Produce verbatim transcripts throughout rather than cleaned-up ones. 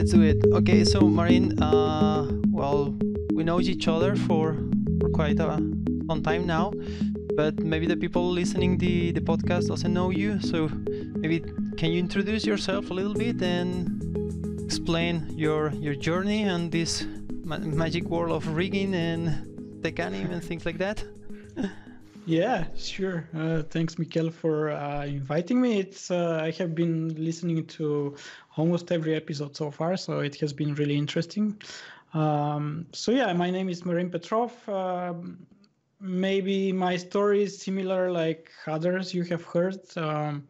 let's do it. Okay, so Marin, uh, well, we know each other for, for quite a long time now, but maybe the people listening the the podcast doesn't know you. So maybe can you introduce yourself a little bit and explain your your journey and this ma magic world of rigging and tech anime and things like that? Yeah, sure. Uh, thanks, Mikhail, for uh, inviting me. It's uh, I have been listening to almost every episode so far, so it has been really interesting. Um, so yeah, my name is Marin Petrov. Uh, maybe my story is similar like others you have heard um,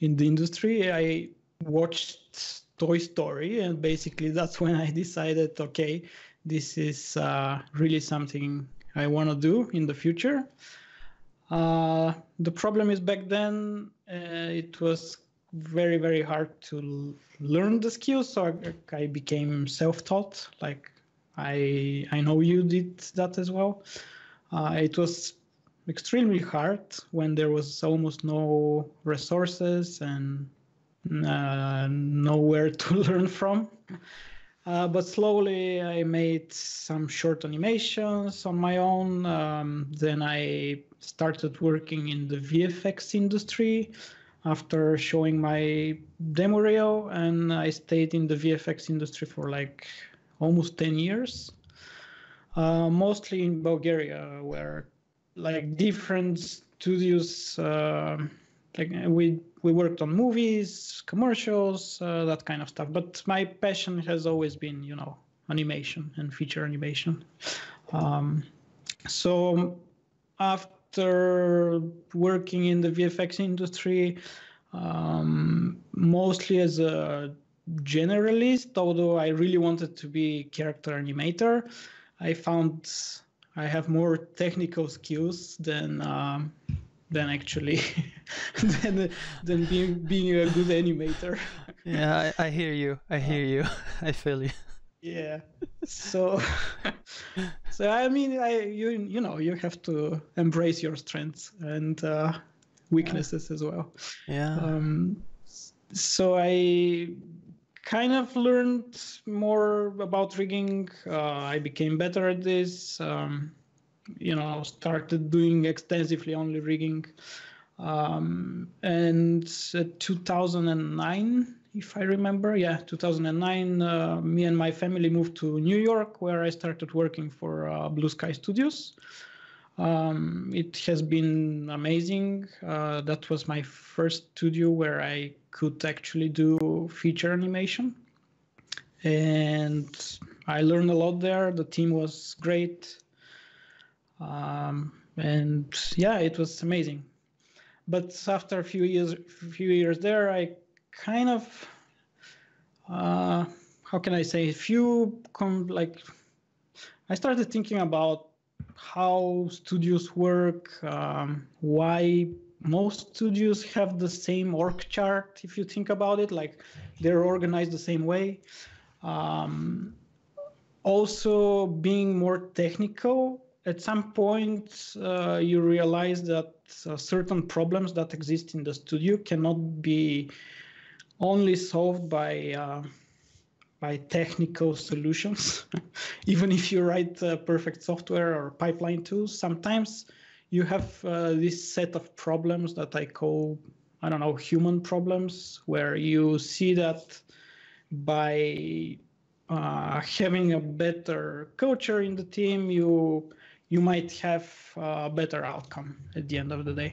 in the industry. I watched Toy Story, and basically that's when I decided, okay, this is uh, really something I want to do in the future. Uh, the problem is back then uh, it was very, very hard to learn the skills, so I, I became self-taught. Like I, I know you did that as well. Uh, it was extremely hard when there was almost no resources and uh, nowhere to learn from. Uh, but slowly I made some short animations on my own. Um, then I started working in the V F X industry after showing my demo reel, and I stayed in the V F X industry for like almost ten years, uh, mostly in Bulgaria, where like different studios, uh, like we we worked on movies, commercials, uh, that kind of stuff. But my passion has always been, you know, animation and feature animation. Um, so after After working in the V F X industry, um, mostly as a generalist, although I really wanted to be character animator, I found I have more technical skills than um, than actually than than being being a good animator. Yeah, I, I hear you. I hear you. I feel you. Yeah, so so I mean, I you you know you have to embrace your strengths and uh, weaknesses, yeah, as well. Yeah. Um, so I kind of learned more about rigging. Uh, I became better at this. Um, you know, started doing extensively only rigging. Um, and two thousand nine. If I remember, yeah, two thousand nine, uh, me and my family moved to New York, where I started working for uh, Blue Sky Studios. Um, it has been amazing. Uh, that was my first studio where I could actually do feature animation. And I learned a lot there. The team was great. Um, and yeah, it was amazing. But after a few years, few years there, I kind of, uh, how can I say, if you come, like, I started thinking about how studios work, um, why most studios have the same org chart, if you think about it, like they're organized the same way. Um, also being more technical, at some point uh, you realize that uh, certain problems that exist in the studio cannot be only solved by uh, by technical solutions. Even if you write uh, perfect software or pipeline tools, sometimes you have uh, this set of problems that I call, I don't know, human problems, where you see that by uh, having a better culture in the team, you you might have a better outcome at the end of the day.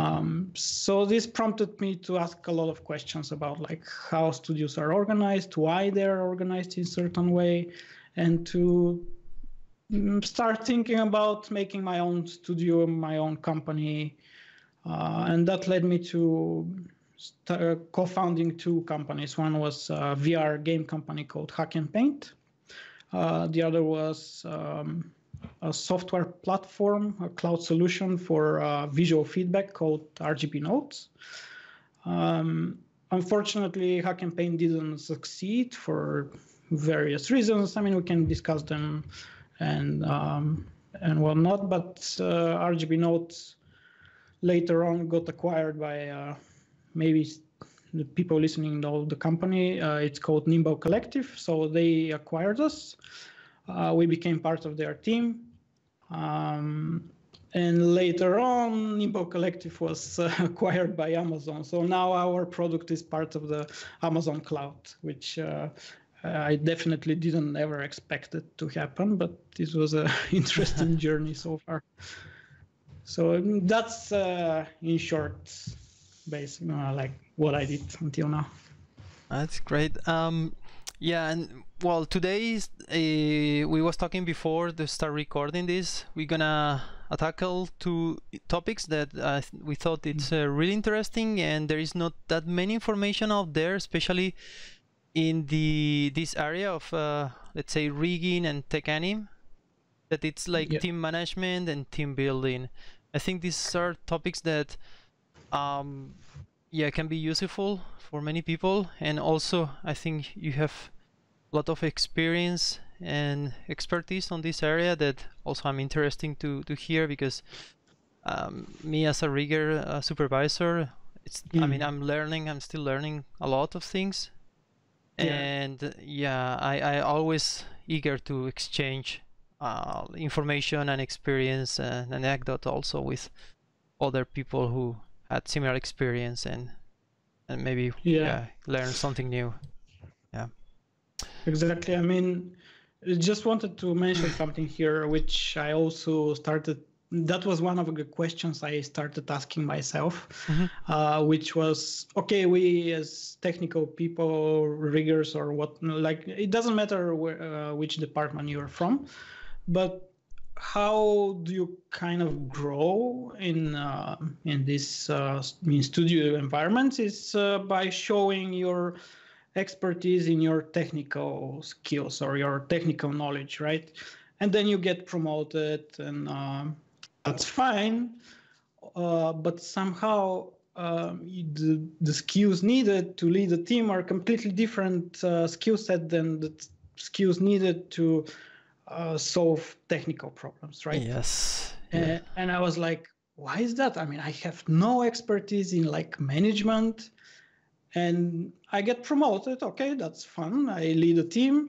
Um, so this prompted me to ask a lot of questions about like how studios are organized, why they're organized in a certain way, and to start thinking about making my own studio, my own company. Uh, and that led me to co-founding two companies. One was a V R game company called Hack and Paint. Uh, the other was um, a software platform, a cloud solution for uh, visual feedback called R G B Notes. Um, unfortunately, Hack and Paint didn't succeed for various reasons. I mean, we can discuss them and um, and whatnot, but uh, R G B Notes later on got acquired by uh, maybe the people listening know the company. Uh, it's called Nimble Collective. So they acquired us. Uh, we became part of their team. Um, and later on, Nimble Collective was uh, acquired by Amazon. So now our product is part of the Amazon cloud, which uh, I definitely didn't ever expect it to happen, but this was an interesting journey so far. So that's, uh, in short, basically, you know, like what I did until now. That's great. Um, yeah, and well, today uh, we was talking before to start recording this. We're gonna tackle two topics that uh, we thought it's uh, really interesting, and there is not that many information out there, especially in the this area of uh, let's say rigging and tech anime. That it's like yeah. team management and team building. I think these are topics that, um, yeah, can be useful for many people. And also, I think you have a lot of experience and expertise on this area that also I'm interesting to to hear, because um, me as a rigger a supervisor, it's mm. I mean I'm learning. I'm still learning a lot of things, yeah. and yeah, I I always eager to exchange Uh, information and experience and anecdote also with other people who had similar experience and and maybe yeah, yeah learn something new. Yeah, exactly. I mean, just wanted to mention something here, which I also started. That was one of the questions I started asking myself, mm-hmm. uh, which was, okay, we as technical people, riggers or what, like it doesn't matter where, uh, which department you're from. But how do you kind of grow in uh, in this uh, in studio environments is uh, by showing your expertise in your technical skills or your technical knowledge, right? And then you get promoted, and uh, that's fine. Uh, but somehow uh, the, the skills needed to lead a team are completely different uh, skill set than the skills needed to Uh, solve technical problems, right? Yes. Uh, yeah. And I was like, why is that? I mean, I have no expertise in like management, and I get promoted. Okay, that's fun. I lead a team.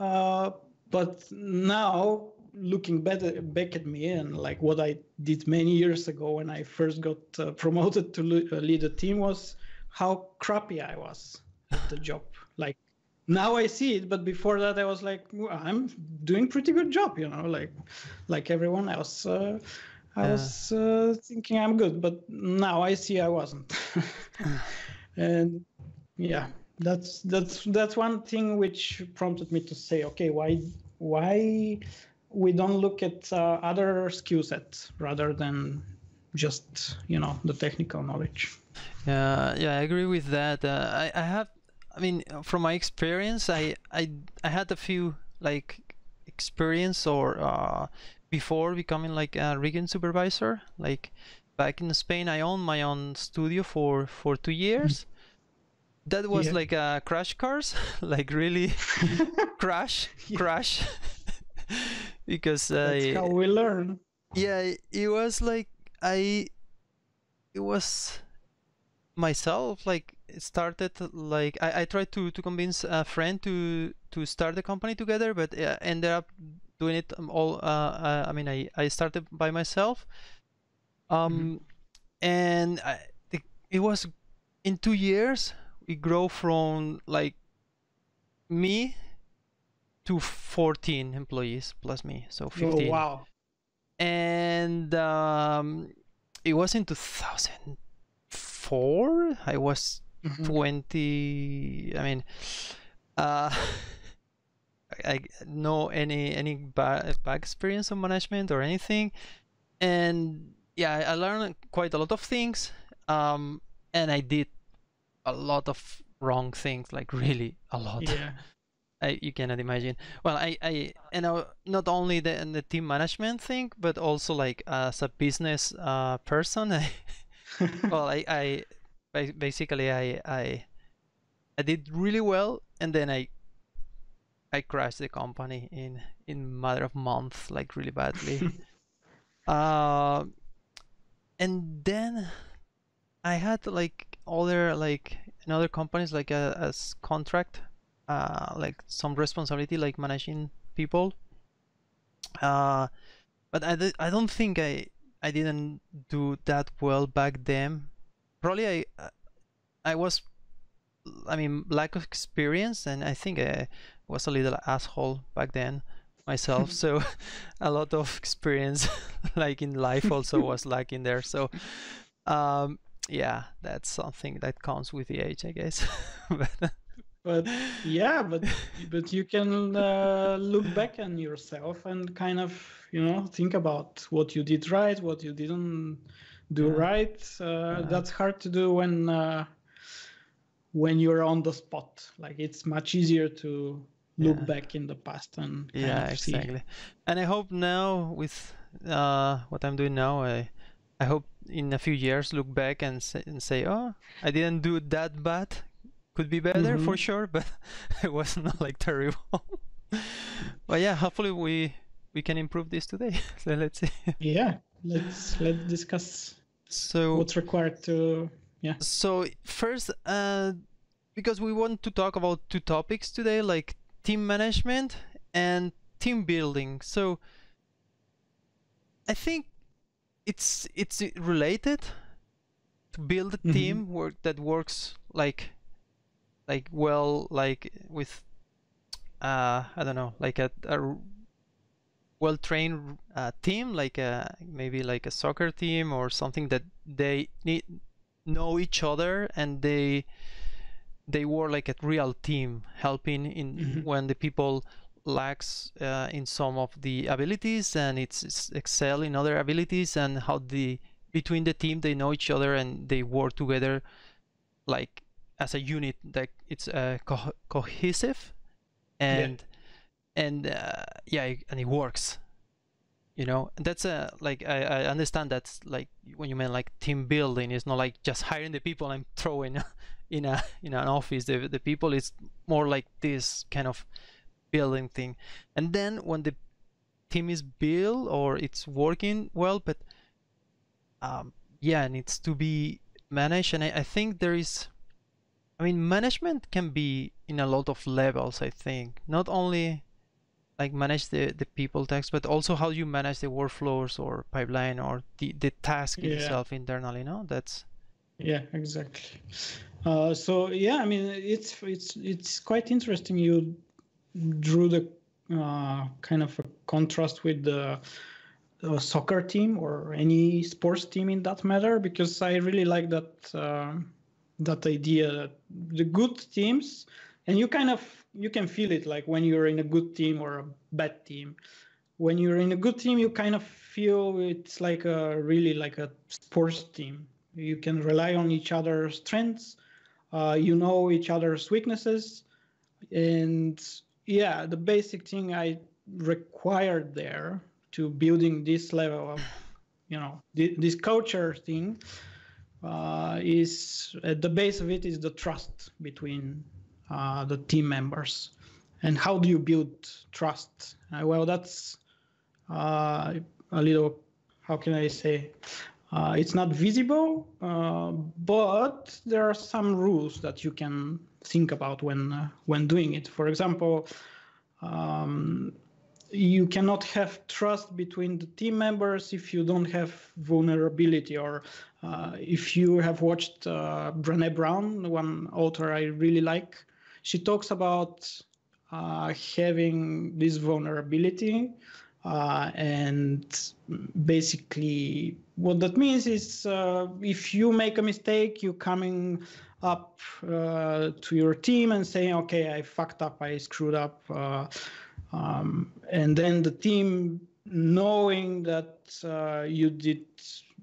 Uh, but now looking better back at me and like what I did many years ago when I first got uh, promoted to le- lead a team was how crappy I was at the job. Like, now I see it, but before that I was like, well, I'm doing pretty good job, you know, like like everyone else. Uh, I yeah. was uh, thinking I'm good, but now I see I wasn't. And yeah, that's that's that's one thing which prompted me to say, okay, why why we don't look at uh, other skill sets rather than just, you know, the technical knowledge. Yeah, yeah, I agree with that. Uh, I I have. I mean, from my experience, I I, I had a few like experience or uh, before becoming like a rigging supervisor. Like back in Spain, I owned my own studio for for two years. That was yeah. like a crash course, like really crash, yeah. crash. Because that's I, how we learn. Yeah, it was like I, it was myself like. It started like I, I tried to, to convince a friend to to start the company together, but uh, ended up doing it all. Uh, uh, I mean, I, I started by myself, um, mm-hmm. and I, it, it was in two years we grew from like me to fourteen employees plus me, so fifteen. Oh, wow! And um, it was in two thousand four. I was. Mm-hmm. twenty. I mean, uh, I, I no any any bad, bad experience of management or anything, and yeah, I learned quite a lot of things. Um, and I did a lot of wrong things, like really a lot. Yeah, I, you cannot imagine. Well, I I and I, not only the the team management thing, but also like as a business uh, person. I, well, I. I Basically, I, I I did really well, and then I I crashed the company in in a matter of months, like really badly. uh, and then I had like other, like in other companies, like a, a contract, uh, like some responsibility, like managing people. Uh, but I, th I don't think I I didn't do that well back then. Probably I I was, I mean, lack of experience, and I think I was a little asshole back then myself. So a lot of experience, like in life, also was lacking there. So um, yeah, that's something that comes with the age, I guess. but, but yeah, but but you can uh, look back on yourself and kind of, you know, think about what you did right, what you didn't do right. Uh, yeah. That's hard to do when uh, when you're on the spot. Like, it's much easier to look yeah. back in the past and kind yeah, of exactly. See. And I hope now with uh, what I'm doing now, I I hope in a few years look back and say, and say, oh, I didn't do that bad. Could be better mm-hmm. for sure, but it was not like terrible. But yeah, hopefully we we can improve this today. So let's see. Yeah. Let's let's discuss so what's required to yeah. So first, uh, because we want to talk about two topics today, like team management and team building. So I think it's it's related to build a mm-hmm. team work that works like like well like with uh, I don't know, like a, a well-trained uh, team, like a, maybe like a soccer team or something, that they need, know each other, and they they were like a real team helping in mm-hmm. when the people lacks uh, in some of the abilities, and it's, it's excel in other abilities, and how the between the team they know each other and they work together like as a unit, like it's uh, co cohesive and. Yeah. And uh, yeah, and it works, you know. And that's a like I, I understand that's like when you mean like team building. It's not like just hiring the people and throwing in a in an office the the people. It's more like this kind of building thing. And then when the team is built or it's working well, but um, yeah, it needs to be managed. And I, I think there is, I mean, management can be in a lot of levels. I think not only like manage the, the people tasks, but also how you manage the workflows or pipeline or the, the task yeah. itself internally, no? That's... Yeah, exactly. Uh, so, yeah, I mean, it's it's it's quite interesting. You drew the uh, kind of a contrast with the uh, soccer team or any sports team in that matter, because I really like that, uh, that idea that the good teams, and you kind of, you can feel it like when you're in a good team or a bad team. When you're in a good team, you kind of feel it's like a really like a sports team. You can rely on each other's strengths. Uh, you know each other's weaknesses. And yeah, the basic thing I required there to building this level of, you know, th this culture thing uh, is at the base of it is the trust between Uh, the team members. And how do you build trust? Uh, well, that's uh, a little, how can I say, uh, it's not visible, uh, but there are some rules that you can think about when uh, when doing it. For example, um, you cannot have trust between the team members if you don't have vulnerability, or uh, if you have watched uh, Brené Brown, one author I really like. She talks about uh, having this vulnerability, uh, and basically what that means is uh, if you make a mistake, you're coming up uh, to your team and saying, okay, I fucked up, I screwed up. Uh, um, and then the team knowing that uh, you did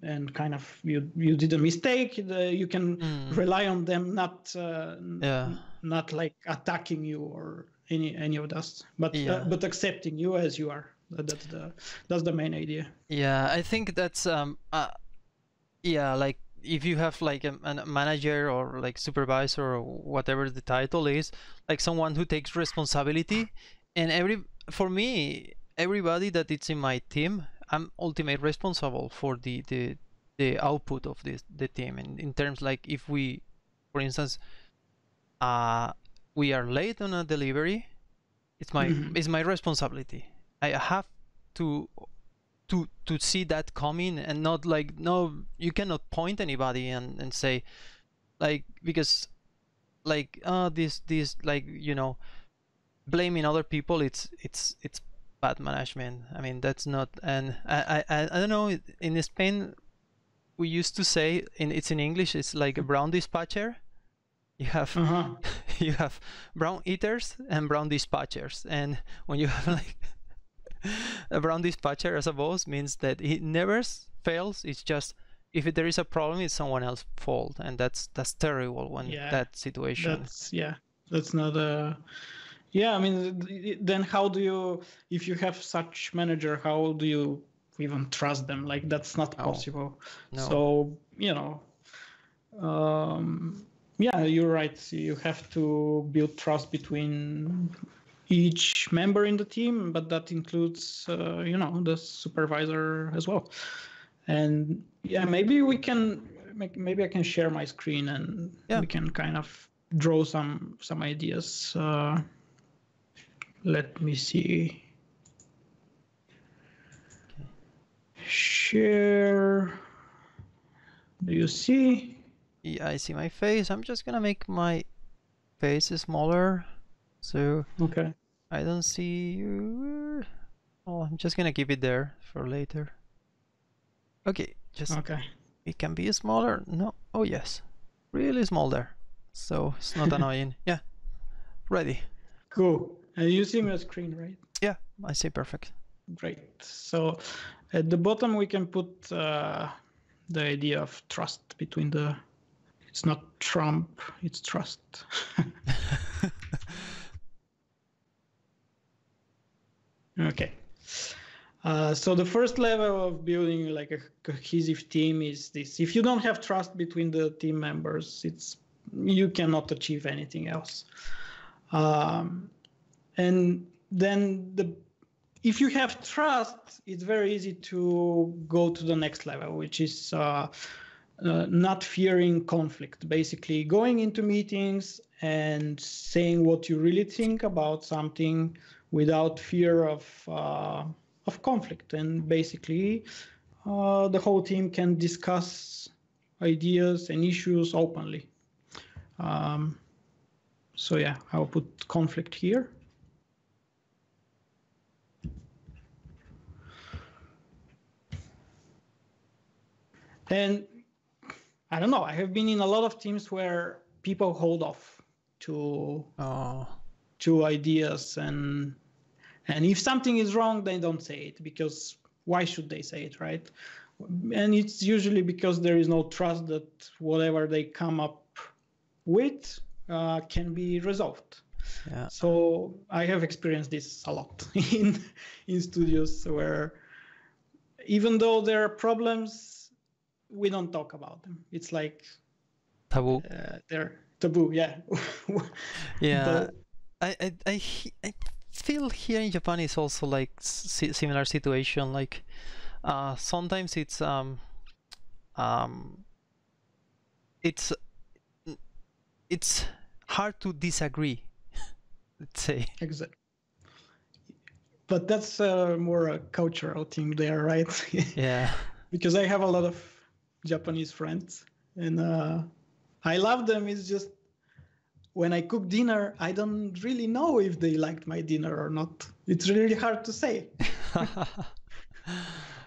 and kind of you, you did a mistake, the, you can mm. rely on them not uh, yeah. not like attacking you or any any of us, but yeah. uh, but accepting you as you are. That's the that's the main idea. Yeah, I think that's um uh, yeah, like if you have like a, a manager or like supervisor or whatever the title is, like someone who takes responsibility. And every for me, everybody that it's in my team, I'm ultimately responsible for the the the output of this the team. And in terms like if we for instance, uh, we are late on a delivery. It's my mm-hmm. it's my responsibility. I have to to to see that coming and not like, no, you cannot point anybody and and say like, because like uh this this like, you know, blaming other people, it's it's it's bad management. I mean, that's not, and I I I don't know, in Spain we used to say, in it's in English, it's like a brown dispatcher. You have uh-huh. you have brown eaters and brown dispatchers, and when you have like a brown dispatcher as a boss, means that he never fails. It's just, if there is a problem, it's someone else's fault, and that's that's terrible when yeah, that situation. That's, yeah, that's not a. Yeah, I mean, then how do you, if you have such manager, how do you even trust them? Like, that's not oh, possible. No. So, you know, um, yeah, you're right. You have to build trust between each member in the team, but that includes, uh, you know, the supervisor as well. And yeah, maybe we can, maybe I can share my screen and yeah. we can kind of draw some, some ideas. Uh, Let me see. Okay. Share. Do you see? Yeah, I see my face. I'm just gonna make my face smaller, so okay. I don't see you. Oh, I'm just gonna keep it there for later. Okay, just okay. It can be smaller. No. Oh yes, really small there. So it's not annoying. Yeah. Ready. Cool. And you see my screen, right? Yeah, I see perfect. Great. So at the bottom, we can put uh, the idea of trust between the... It's not Trump, it's trust. Okay. Uh, so the first level of building like a cohesive team is this. If you don't have trust between the team members, it's you cannot achieve anything else. Um, And then the, if you have trust, it's very easy to go to the next level, which is uh, uh, not fearing conflict. Basically going into meetings and saying what you really think about something without fear of, uh, of conflict. And basically uh, the whole team can discuss ideas and issues openly. Um, so yeah, I'll put conflict here. And I don't know, I have been in a lot of teams where people hold off to, oh. to ideas. And, and if something is wrong, they don't say it, because why should they say it, right? And it's usually because there is no trust that whatever they come up with uh, can be resolved. Yeah. So I have experienced this a lot in, in studios where even though there are problems, we don't talk about them. It's like taboo. Uh, they're taboo. Yeah. Yeah. The... I, I I I feel here in Japan is also like similar situation. Like uh, sometimes it's um um it's it's hard to disagree. Let's say. Exactly. But that's uh, more a cultural thing there, right? Yeah. Because I have a lot of Japanese friends, and uh, I love them. It's just when I cook dinner, I don't really know if they liked my dinner or not. It's really hard to say.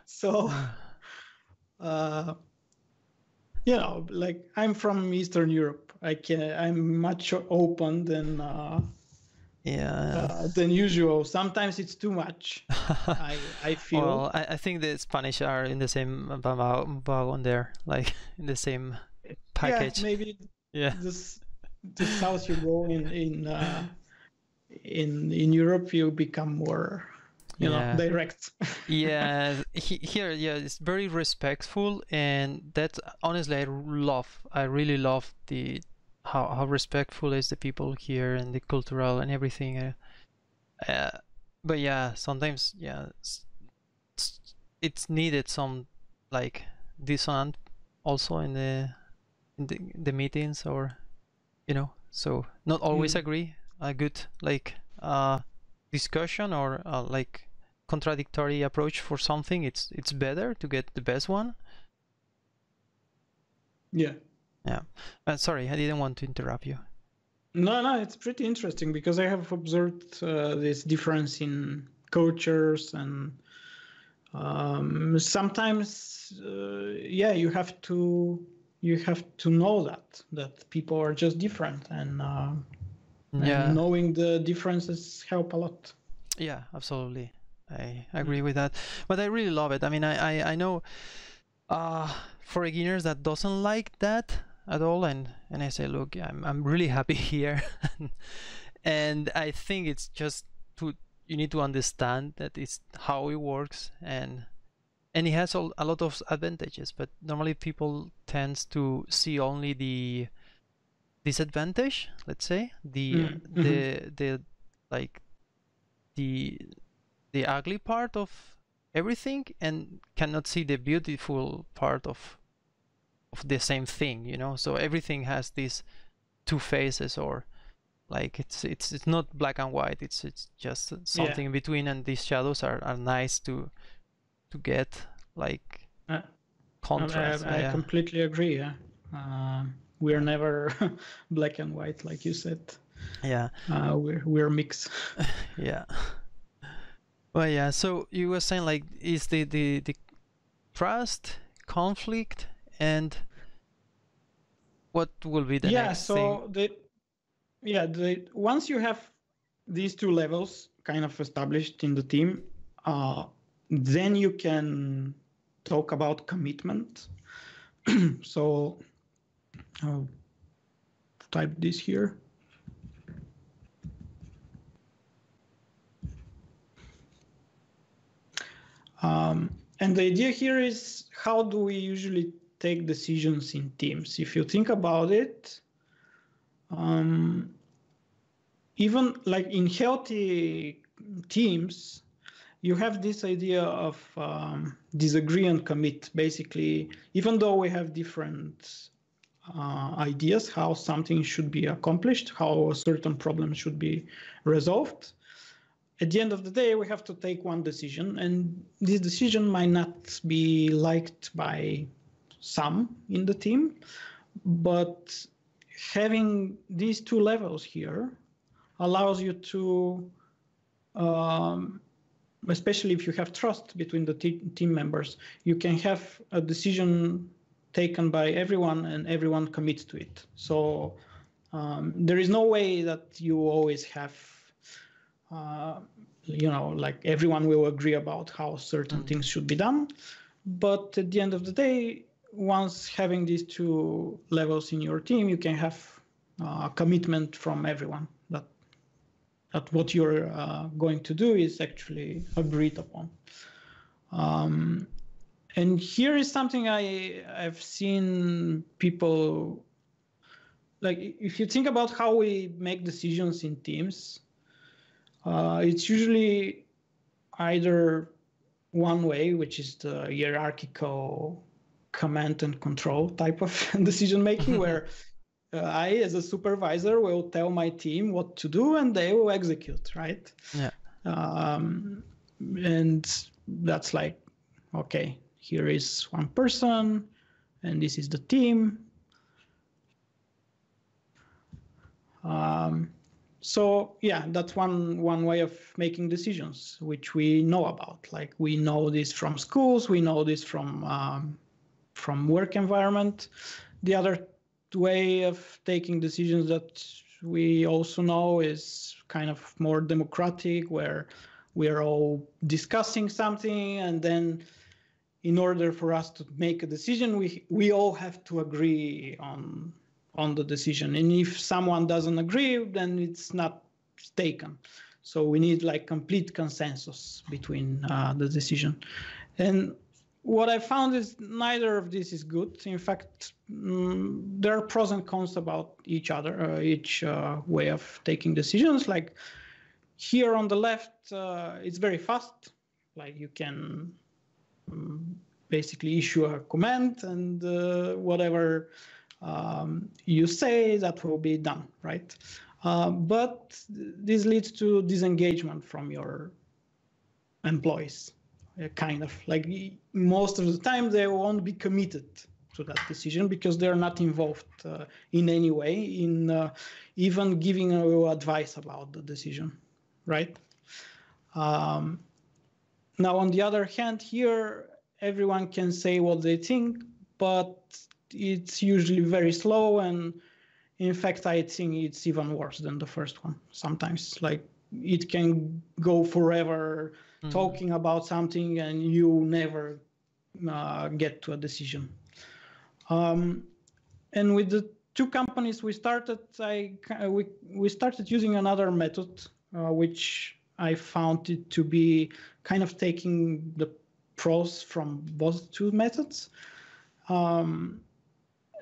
So, uh, you know, like I'm from Eastern Europe. I can I'm much open than uh, yeah uh, than usual. Sometimes it's too much. I, I feel. Well, I, I think the Spanish are in the same on there, like in the same package. Yeah, maybe. Yeah. This, the south you go in in uh, in in Europe, you become more, you yeah. know, direct. Yeah. He, here, yeah, it's very respectful, and that's honestly I love. I really love the. How, how respectful is the people here and the cultural and everything. Uh, uh, but yeah, sometimes, yeah, it's, it's needed some like dissonance also in the, in the, the meetings or you know, so not always mm. agree. A good like uh, discussion or uh, like contradictory approach for something, it's it's better to get the best one. Yeah. Yeah. Uh, sorry, I didn't want to interrupt you. No, no, it's pretty interesting because I have observed uh, this difference in cultures and um, sometimes, uh, yeah, you have to you have to know that that people are just different, and uh, yeah, and knowing the differences help a lot. Yeah, absolutely, I agree with that. But I really love it. I mean, I I, I know uh, for beginners that doesn't like that at all, and and I say, look, I'm I'm really happy here, and I think it's just to you need to understand that it's how it works, and and it has all, a lot of advantages. But normally people tends to see only the disadvantage, let's say the mm-hmm. the the like the the ugly part of everything, and cannot see the beautiful part of. The same thing, you know, so everything has these two faces, or like it's it's it's not black and white, it's it's just something yeah. in between, and these shadows are, are nice to to get like uh, contrast. I, I, I yeah. completely agree. Yeah, uh, we are never black and white, like you said. Yeah, uh, we're we're mixed. Yeah. Well, yeah. So you were saying like is the the the trust conflict. And what will be the yeah, next so thing? The, yeah, the, once you have these two levels kind of established in the team, uh, then you can talk about commitment. So I'll type this here. Um, and the idea here is how do we usually take decisions in teams. If you think about it, um, even like in healthy teams, you have this idea of um, disagree and commit. Basically, even though we have different uh, ideas how something should be accomplished, how a certain problem should be resolved, at the end of the day, we have to take one decision, and this decision might not be liked by some in the team, but having these two levels here allows you to, um, especially if you have trust between the te team members, you can have a decision taken by everyone and everyone commits to it. So um, there is no way that you always have, uh, you know, like everyone will agree about how certain things should be done. But at the end of the day, once having these two levels in your team, you can have uh, commitment from everyone that that what you're uh, going to do is actually agreed upon. Um, and here is something I I've seen people like if you think about how we make decisions in teams, uh, it's usually either one way, which is the hierarchical command and control type of decision making, where uh, I, as a supervisor, will tell my team what to do and they will execute, right? Yeah. Um, and that's like, okay, here is one person and this is the team. Um, so yeah, that's one, one way of making decisions, which we know about. Like we know this from schools, we know this from, um, from work environment. The other way of taking decisions that we also know is kind of more democratic, where we are all discussing something, and then in order for us to make a decision, we we all have to agree on on the decision. And if someone doesn't agree, then it's not taken. So we need like complete consensus between uh, the decision. And what I found is neither of this is good. In fact, mm, there are pros and cons about each other, uh, each uh, way of taking decisions. Like here on the left, uh, it's very fast. Like you can um, basically issue a command and uh, whatever um, you say that will be done, right? Uh, but this leads to disengagement from your employees, kind of. Like most of the time, they won't be committed to that decision because they're not involved uh, in any way in uh, even giving you advice about the decision, right? Um, now, on the other hand, here, everyone can say what they think, but it's usually very slow. And in fact, I think it's even worse than the first one. Sometimes, like, it can go forever mm-hmm. talking about something and you never uh, get to a decision. Um, and with the two companies we started, I, we, we started using another method, uh, which I found it to be kind of taking the pros from both two methods. Um,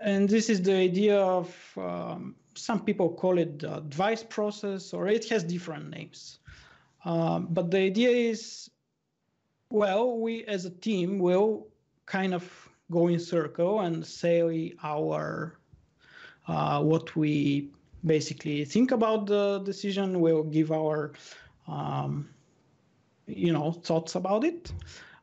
and this is the idea of, um, some people call it the advice process, or it has different names. Um, but the idea is, well, we as a team will kind of go in circle and say our, uh, what we basically think about the decision. We'll give our, um, you know, thoughts about it.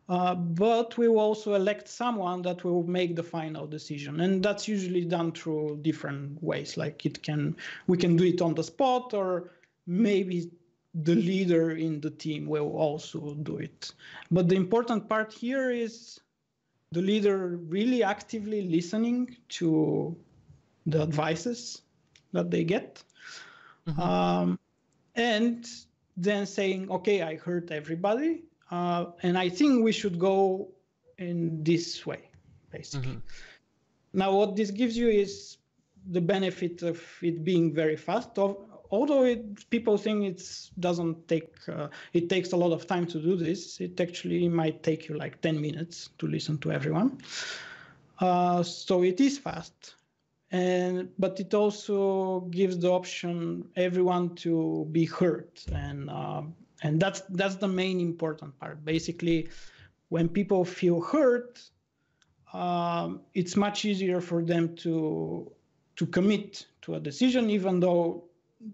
Uh, but we will also elect someone that will make the final decision, and that's usually done through different ways. Like it can, we can do it on the spot, or maybe the leader in the team will also do it. But the important part here is the leader really actively listening to the advices that they get, mm-hmm. um, and then saying, "Okay, I heard everybody." Uh, and I think we should go in this way, basically. Mm-hmm. Now, what this gives you is the benefit of it being very fast. Although it, people think it doesn't take, uh, it takes a lot of time to do this. It actually might take you like ten minutes to listen to everyone. Uh, so it is fast, and but it also gives the option everyone to be heard and. Uh, And that's that's the main important part. Basically, when people feel hurt, um, it's much easier for them to to commit to a decision, even though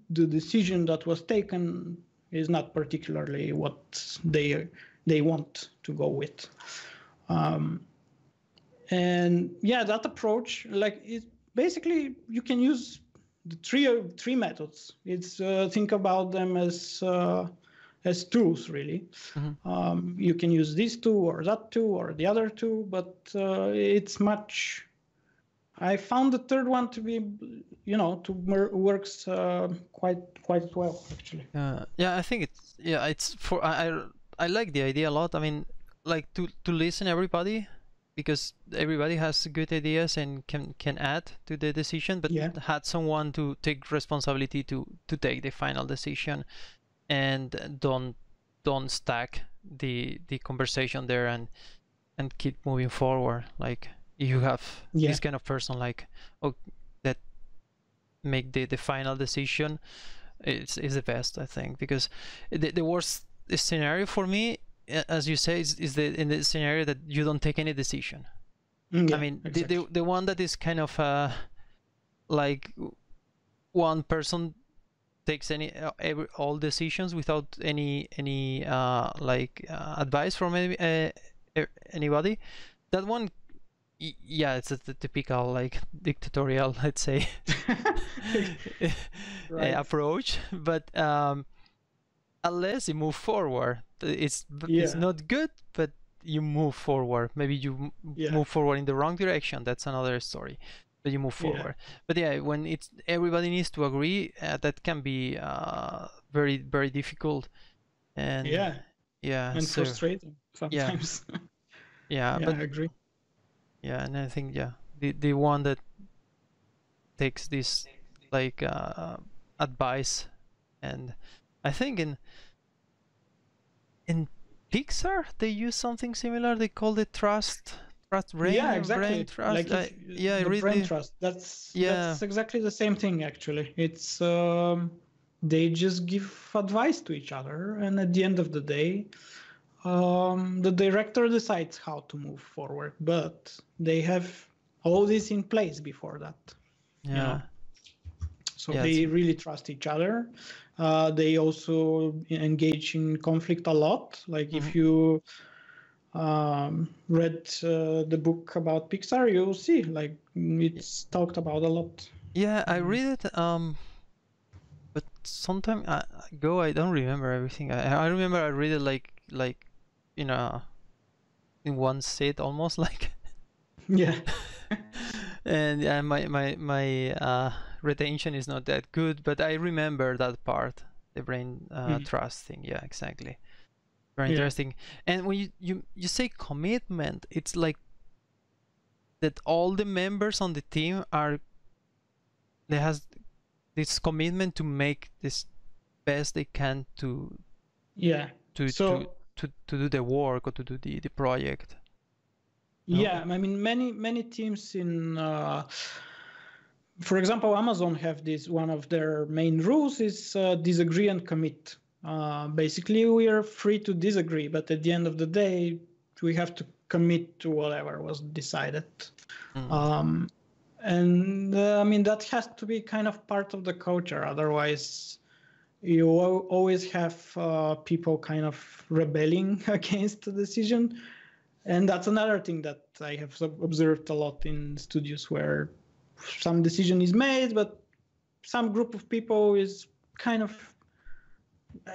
the decision that was taken is not particularly what they they want to go with. Um, and yeah, that approach, like, it basically you can use the three three methods. It's uh, think about them as uh, as tools, really. Mm-hmm. Um, you can use these two or that two or the other two, but uh, it's much... I found the third one to be, you know, to mer- works uh, quite quite well, actually. Uh, yeah, I think it's... Yeah, it's for... I, I, I like the idea a lot. I mean, like, to, to listen everybody, because everybody has good ideas and can, can add to the decision, but yeah. had someone to take responsibility to, to take the final decision. And don't don't stack the the conversation there and and keep moving forward. Like you have yeah. this kind of person, like oh, that make the, the final decision. It's is the best, I think, because the the worst scenario for me, as you say, is, is the in the scenario that you don't take any decision. Yeah, I mean, exactly. the, the the one that is kind of uh, like one person takes any every, all decisions without any any uh, like uh, advice from any, uh, anybody. That one, yeah, it's a typical like dictatorial, let's say, right. approach. But um, unless you move forward, it's yeah. it's not good. But you move forward. Maybe you yeah. move forward in the wrong direction. That's another story. You move forward, yeah. but yeah, when it's everybody needs to agree, uh, that can be uh, very, very difficult, and yeah, yeah, and so, frustrating sometimes. Yeah, yeah, yeah but, I agree. Yeah, and I think yeah, the the one that takes this like uh, advice, and I think in in Pixar they use something similar. They call it trust. Trust, brain, yeah, exactly. Brain trust. Like I, yeah, the really... brain trust. That's yeah. that's exactly the same thing. Actually, it's um, they just give advice to each other, and at the end of the day, um, the director decides how to move forward. But they have all this in place before that. Yeah. You know? So yes. They really trust each other. Uh, they also engage in conflict a lot. Like mm-hmm. if you um, read uh, the book about Pixar, you'll see like it's talked about a lot. Yeah, I read it. Um, but sometime ago, I don't remember everything. I, I remember I read it like like in a in one sit almost like. Yeah. And uh, my my my uh, retention is not that good, but I remember that part, the brain uh, mm-hmm. trust thing. Yeah, exactly. Very yeah. interesting. And when you, you you say commitment, it's like that all the members on the team are they has this commitment to make this best they can to yeah to so, to, to to do the work or to do the the project. No. Yeah, I mean, many many teams in, uh, for example, Amazon have this. One of their main rules is uh, disagree and commit. Uh, basically, we are free to disagree, but at the end of the day, we have to commit to whatever was decided. Mm. Um, and uh, I mean, that has to be kind of part of the culture. Otherwise, you always have uh, people kind of rebelling against the decision. And that's another thing that I have observed a lot in studios where some decision is made, but some group of people is kind of,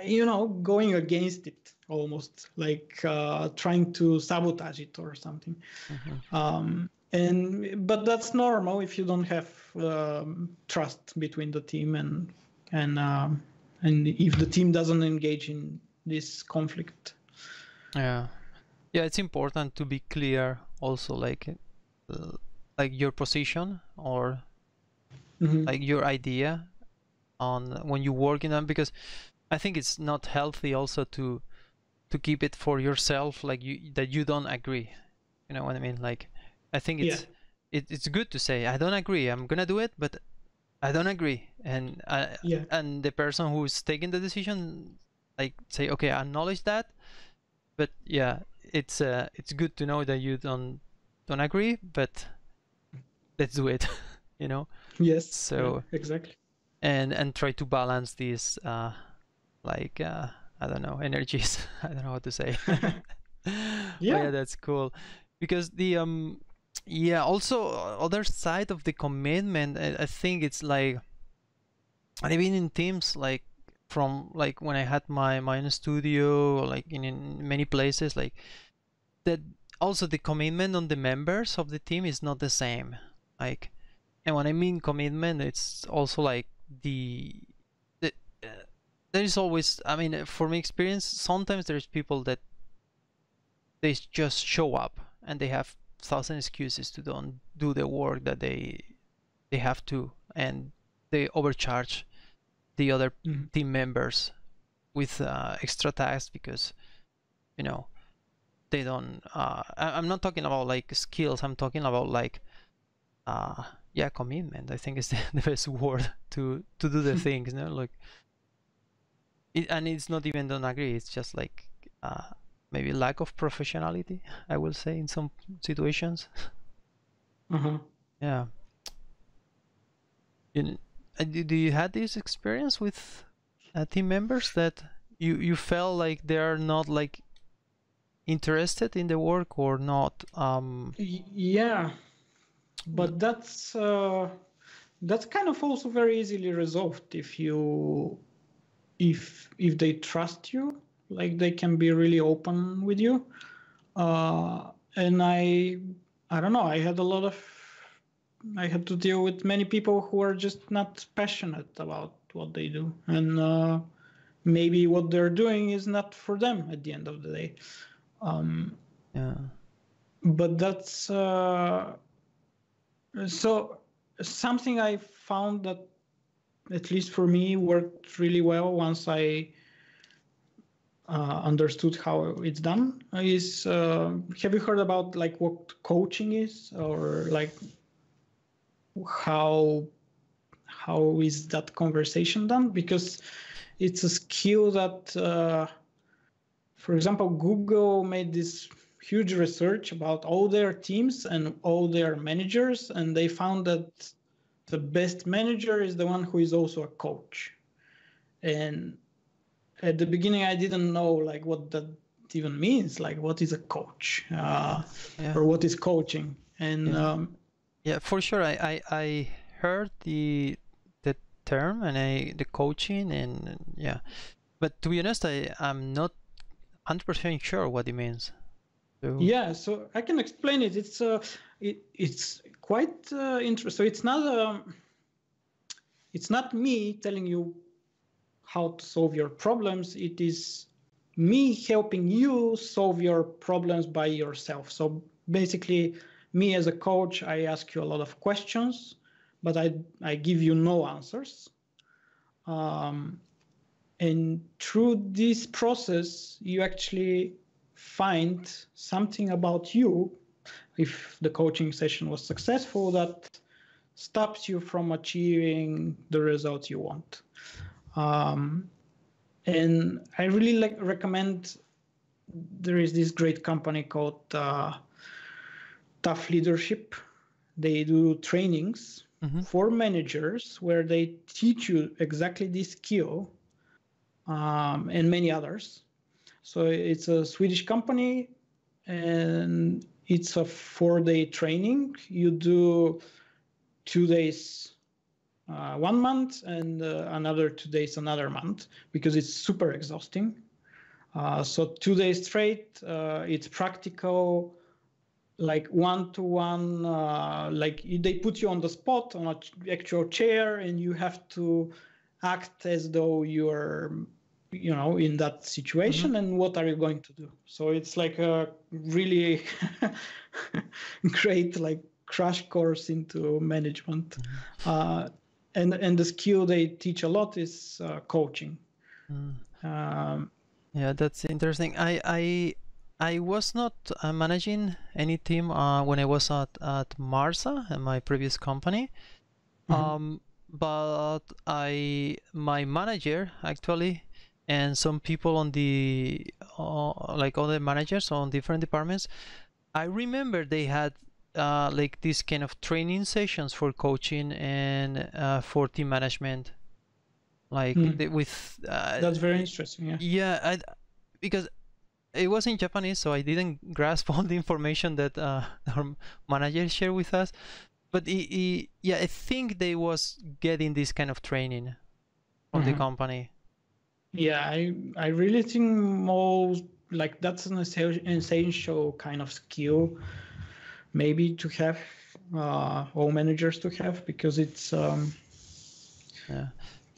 you know, going against it almost, like uh, trying to sabotage it or something. Mm-hmm. Um, and but that's normal if you don't have um, trust between the team and and um, and if the team doesn't engage in this conflict. Yeah. Yeah, it's important to be clear also, like uh, like your position or mm-hmm. like your idea on when you work in them, because I think it's not healthy also to to keep it for yourself, like you that you don't agree. You know what I mean? Like I think it's yeah. it, it's good to say I don't agree. I'm gonna do it, but I don't agree. And I, yeah. and the person who's taking the decision, like say okay, I acknowledge that, but yeah. It's uh, it's good to know that you don't don't agree, but let's do it, you know. Yes. So yeah, exactly. And and try to balance these uh, like uh, I don't know energies. I don't know what to say. yeah. yeah, that's cool. Because the um yeah also other side of the commitment, I, I think it's like I've been in teams like. From like when I had my, my own studio, like in, in many places, like that also the commitment on the members of the team is not the same. Like, and when I mean commitment, it's also like the, the uh, there is always, I mean, for my experience, sometimes there's people that they just show up and they have a thousand excuses to don't do the work that they, they have to, and they overcharge the other mm-hmm. team members with uh, extra tasks because you know they don't uh, I, I'm not talking about like skills, I'm talking about like uh, yeah commitment, I think is the, the best word to to do the things, you know, like it, and it's not even don't agree, it's just like uh, maybe lack of professionality, I will say, in some situations. Mm-hmm. Yeah, you know, do you have this experience with uh, team members that you, you felt like they are not like interested in the work or not? Um... Yeah, but that's uh, that's kind of also very easily resolved if you if if they trust you, like they can be really open with you. Uh, and I I don't know. I had a lot of. I had to deal with many people who are just not passionate about what they do. And uh, maybe what they're doing is not for them at the end of the day. Um, yeah. But that's... Uh, so something I found that, at least for me, worked really well once I uh, understood how it's done is... Uh, have you heard about like what coaching is or like... How how is that conversation done? Because it's a skill that, uh, for example, Google made this huge research about all their teams and all their managers, and they found that the best manager is the one who is also a coach. And at the beginning, I didn't know like what that even means, like what is a coach uh, yeah. or what is coaching. And yeah, um, yeah for sure, I, I I heard the the term and I the coaching and yeah, but to be honest, I I'm not one hundred percent sure what it means. So. Yeah, so I can explain it. It's uh, it, it's quite uh, interesting. So it's not um, it's not me telling you how to solve your problems. It is me helping you solve your problems by yourself. So basically, me as a coach, I ask you a lot of questions, but I I give you no answers. Um, and through this process, you actually find something about you, if the coaching session was successful, that stops you from achieving the result you want. Um, and I really like recommend, there is this great company called uh, Tough Leadership. They do trainings mm-hmm. for managers where they teach you exactly this skill um, and many others. So it's a Swedish company and it's a four-day training. You do two days Uh, one month and uh, another two days, another month, because it's super exhausting. Uh, so two days straight, uh, it's practical, like one-to-one, uh, like they put you on the spot on an ch- actual chair and you have to act as though you're, you know, in that situation mm-hmm. and what are you going to do? So it's like a really great, like crash course into management. Uh, And and the skill they teach a lot is uh, coaching. Mm. Um, yeah, that's interesting. I I I was not uh, managing any team uh, when I was at at Marsa, in my previous company. Mm-hmm. Um, but I my manager actually and some people on the uh, like other managers on different departments. I remember they had. Uh, like this kind of training sessions for coaching and uh, for team management, like mm. the, with uh, that's very interesting. Yeah, yeah, I, because it was in Japanese, so I didn't grasp all the information that uh, our manager shared with us. But he, he, yeah, I think they was getting this kind of training from mm-hmm. the company. Yeah, I I really think more like that's an essential kind of skill. Maybe to have uh, all managers to have, because it's um, yeah.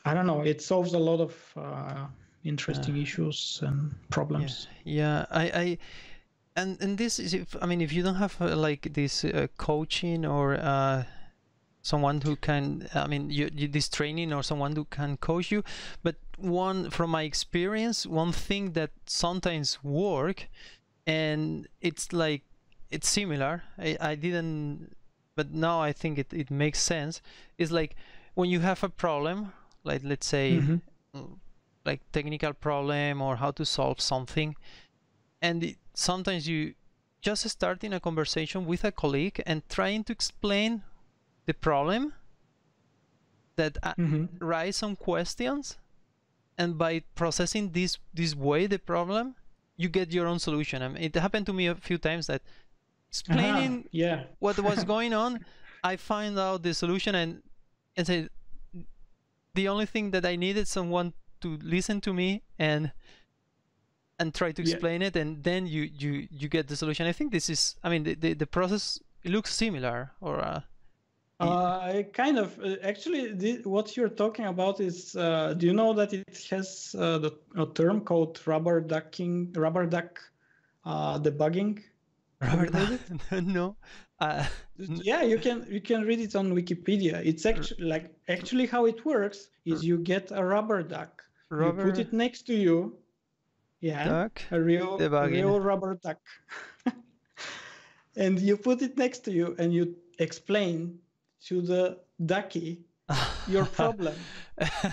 I don't know. It solves a lot of uh, interesting uh, issues and problems. Yeah, yeah. I, I and and this is if I mean if you don't have uh, like this uh, coaching or uh, someone who can I mean you, you, this training or someone who can coach you. But one from my experience, one thing that sometimes work, and it's like. It's similar. I, I didn't, but now I think it, it makes sense. It's like when you have a problem, like let's say, mm-hmm. like technical problem or how to solve something, and it, sometimes you just starting a conversation with a colleague and trying to explain the problem that mm-hmm. raise some questions, and by processing this this way the problem, you get your own solution. I mean, it happened to me a few times that. Explaining uh-huh. yeah. what was going on, I find out the solution and and said the only thing that I needed someone to listen to me and and try to explain yeah. it, and then you, you, you get the solution. I think this is, I mean, the the, the process looks similar or. Uh, uh kind of actually the, what you're talking about is uh, do you know that it has uh, the, a term called rubber ducking, rubber duck uh, debugging. no uh, yeah you can you can read it on Wikipedia. It's actually like actually how it works is you get a rubber duck, rubber you put it next to you, yeah duck, a real debugging. real rubber duck and you put it next to you and you explain to the ducky your problem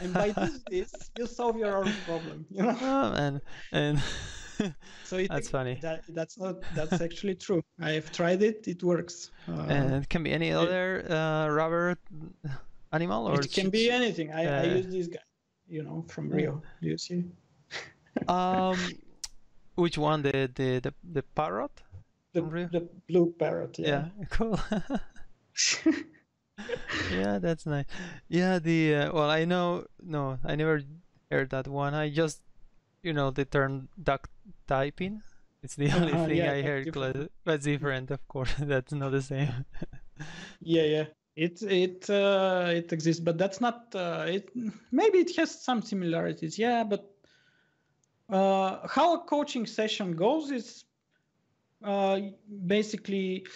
and by doing this you solve your own problem, you know. Oh, man. And So it, that's funny. That, that's not. That's actually true. I've tried it. It works. Uh, and it can be any other uh, rubber animal, or it can be anything. I, uh, I use this guy, you know, from Rio. Do you see? um, which one? The the the, the parrot? The, the blue parrot. Yeah. Yeah, cool. Yeah, that's nice. Yeah, the uh, well, I know. No, I never heard that one. I just, you know, the term duck typing. It's the only uh, thing yeah, I heard. Different. That's different, of course. That's not the same. Yeah, yeah. It it uh, it exists, but that's not. Uh, it maybe it has some similarities. Yeah, but uh, how a coaching session goes is uh, basically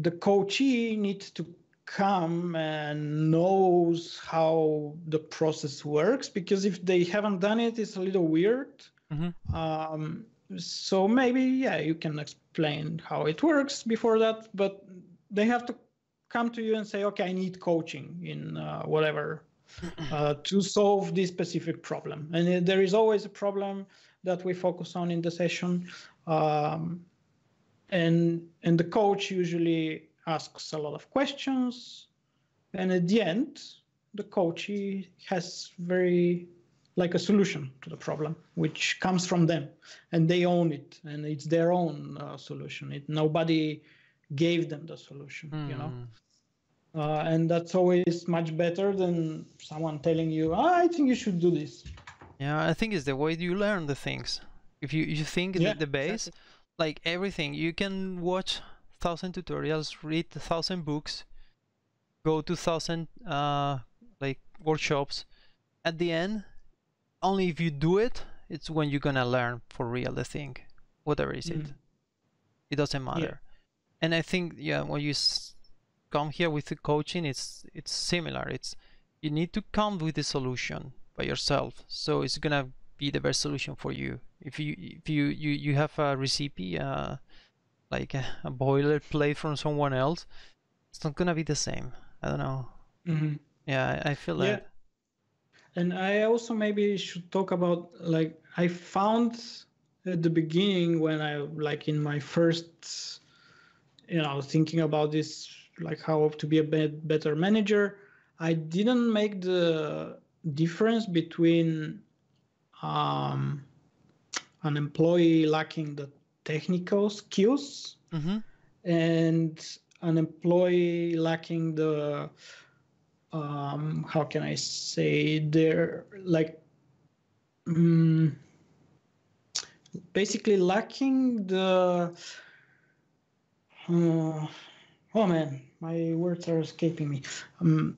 the coachee needs to come and knows how the process works, because if they haven't done it, it's a little weird. Mm-hmm. Um, so maybe, yeah, you can explain how it works before that, but they have to come to you and say, okay, I need coaching in uh, whatever uh, to solve this specific problem. And there is always a problem that we focus on in the session. Um, and and the coach usually asks a lot of questions, and at the end, the coachee has very, like a solution to the problem, which comes from them, and they own it, and it's their own uh, solution. It, nobody gave them the solution, mm. you know? Uh, and that's always much better than someone telling you, oh, I think you should do this. Yeah, I think it's the way you learn the things. If you, you think yeah, that the base, exactly. like everything, you can watch thousand tutorials, read a thousand books, go to thousand uh, like workshops. At the end, only if you do it, it's when you're gonna learn for real the thing, whatever is mm-hmm. it. It doesn't matter. Yeah. And I think yeah, when you s come here with the coaching, it's it's similar. It's you need to come with the solution by yourself, so it's gonna be the best solution for you. If you if you you you have a recipe. Uh, like a, a boilerplate from someone else, it's not gonna be the same. I don't know. Mm-hmm. Yeah, I, I feel yeah. that. And I also maybe should talk about, like, I found at the beginning when I, like in my first, you know, thinking about this, like how to be a better manager, I didn't make the difference between um, an employee lacking the technical skills mm-hmm. and an employee lacking the um how can I say they're like um, basically lacking the uh, oh man my words are escaping me um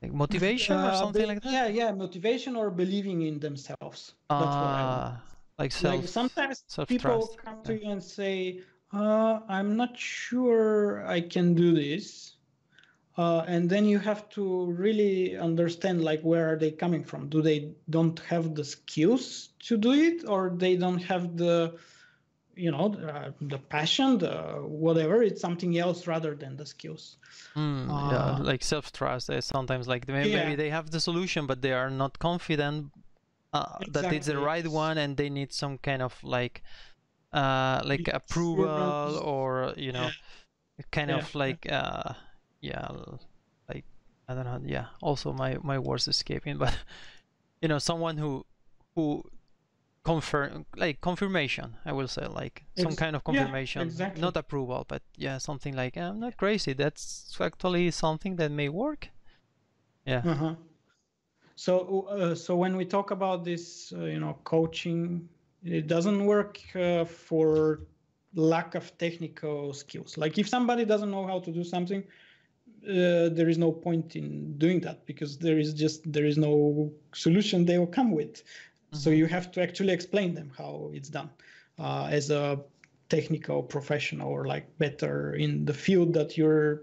like motivation uh, or something like that. Yeah, yeah, motivation or believing in themselves. Uh... That's what I mean. Like, self, like sometimes people come yeah. to you and say, uh, I'm not sure I can do this. Uh, and then you have to really understand, like, where are they coming from? Do they don't have the skills to do it, or they don't have the, you know, uh, the passion, the whatever? It's something else rather than the skills. Mm, uh, yeah, like self-trust. Sometimes like maybe, yeah. maybe they have the solution, but they are not confident. Uh, exactly. That it's the right one, and they need some kind of like, uh, like approval, or you know, yeah. kind yeah. of like, uh, yeah, like I don't know, yeah. Also, my my words escaping, but you know, someone who who confirm like confirmation. I will say like it's, some kind of confirmation, yeah, exactly. not approval, but yeah, something like I'm not crazy. That's actually something that may work. Yeah. Uh-huh. So, uh, so when we talk about this, uh, you know, coaching, it doesn't work uh, for lack of technical skills. Like if somebody doesn't know how to do something, uh, there is no point in doing that, because there is just, there is no solution they will come with. Mm-hmm. So you have to actually explain them how it's done uh, as a technical professional, or like better in the field that you're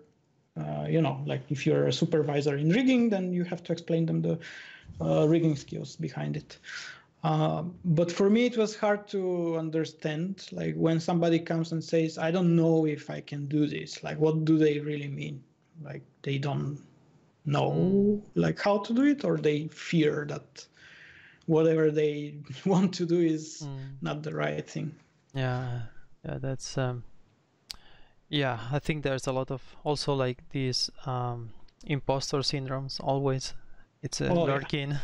Uh, you know, like if you're a supervisor in rigging, then you have to explain them the uh, rigging skills behind it. Uh, but for me, it was hard to understand, like when somebody comes and says, I don't know if I can do this, like, what do they really mean? Like they don't know like how to do it, or they fear that whatever they want to do is mm. not the right thing. Yeah, yeah, that's um, yeah. I think there's a lot of also like these um, imposter syndromes. Always, it's a oh, lurking. Yeah.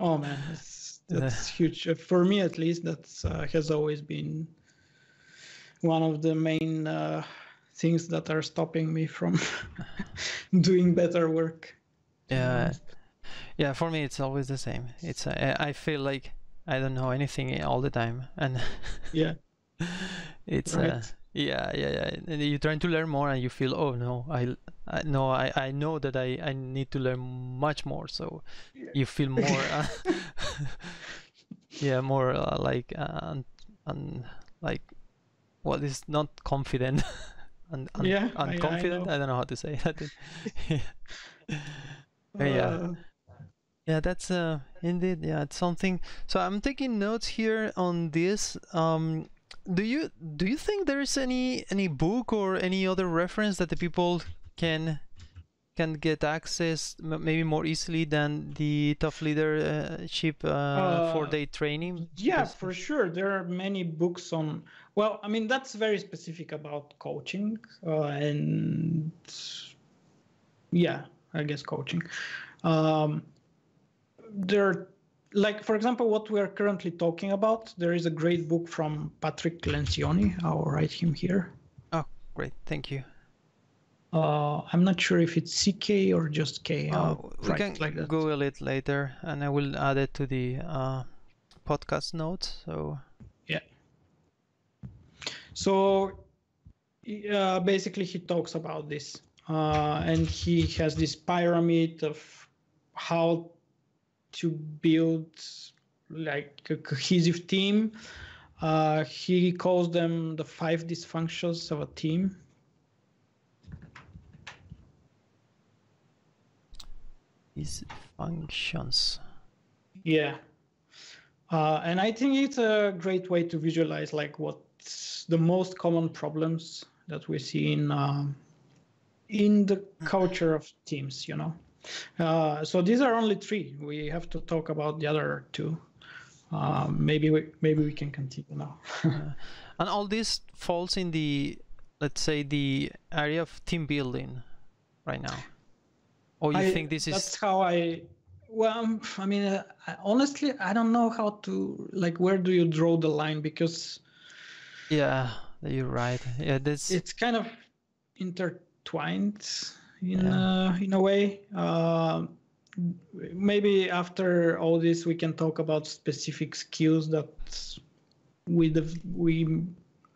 Oh man, that's, that's yeah. huge for me at least. That uh, has always been one of the main uh, things that are stopping me from doing better work. Yeah. Yeah, for me it's always the same. It's I, I feel like I don't know anything all the time, and yeah, it's right. uh, yeah, yeah, yeah. And you're trying to learn more, and you feel, oh no, I, I no, I, I know that I, I need to learn much more. So yeah. you feel more, uh, yeah, more uh, like and uh, like what well, is not confident and un, yeah, unconfident. I, I, I don't know how to say that. yeah. Uh, yeah. Yeah, that's uh, indeed, yeah, it's something. So I'm taking notes here on this. Um, do you do you think there is any any book or any other reference that the people can can get access maybe more easily than the Tough Leadership uh, uh, four-day training? Yeah, for sure. There are many books on. Well, I mean that's very specific about coaching uh, and yeah, I guess coaching. Um, There are, like, for example, what we are currently talking about, there is a great book from Patrick Lencioni. I'll write him here. Oh, great. Thank you. Uh, I'm not sure if it's C K or just K. Oh, we can like Google it later, and I will add it to the uh, podcast notes. So yeah. So uh, basically, he talks about this, uh, and he has this pyramid of how to build like a cohesive team. Uh, he calls them the five dysfunctions of a team. Dysfunctions. Yeah. Uh, and I think it's a great way to visualize like what's the most common problems that we see in, uh, in the culture of teams, you know? Uh, so these are only three. We have to talk about the other two. Uh, maybe we maybe we can continue now. uh, and all this falls in the, let's say, the area of team building right now. Or you I, think this that's is? That's how I. Well, I mean, uh, I, honestly, I don't know how to like. Where do you draw the line? Because. Yeah, you're right. Yeah, that's. It's kind of intertwined. In, uh, in a way, uh, maybe after all this, we can talk about specific skills that we we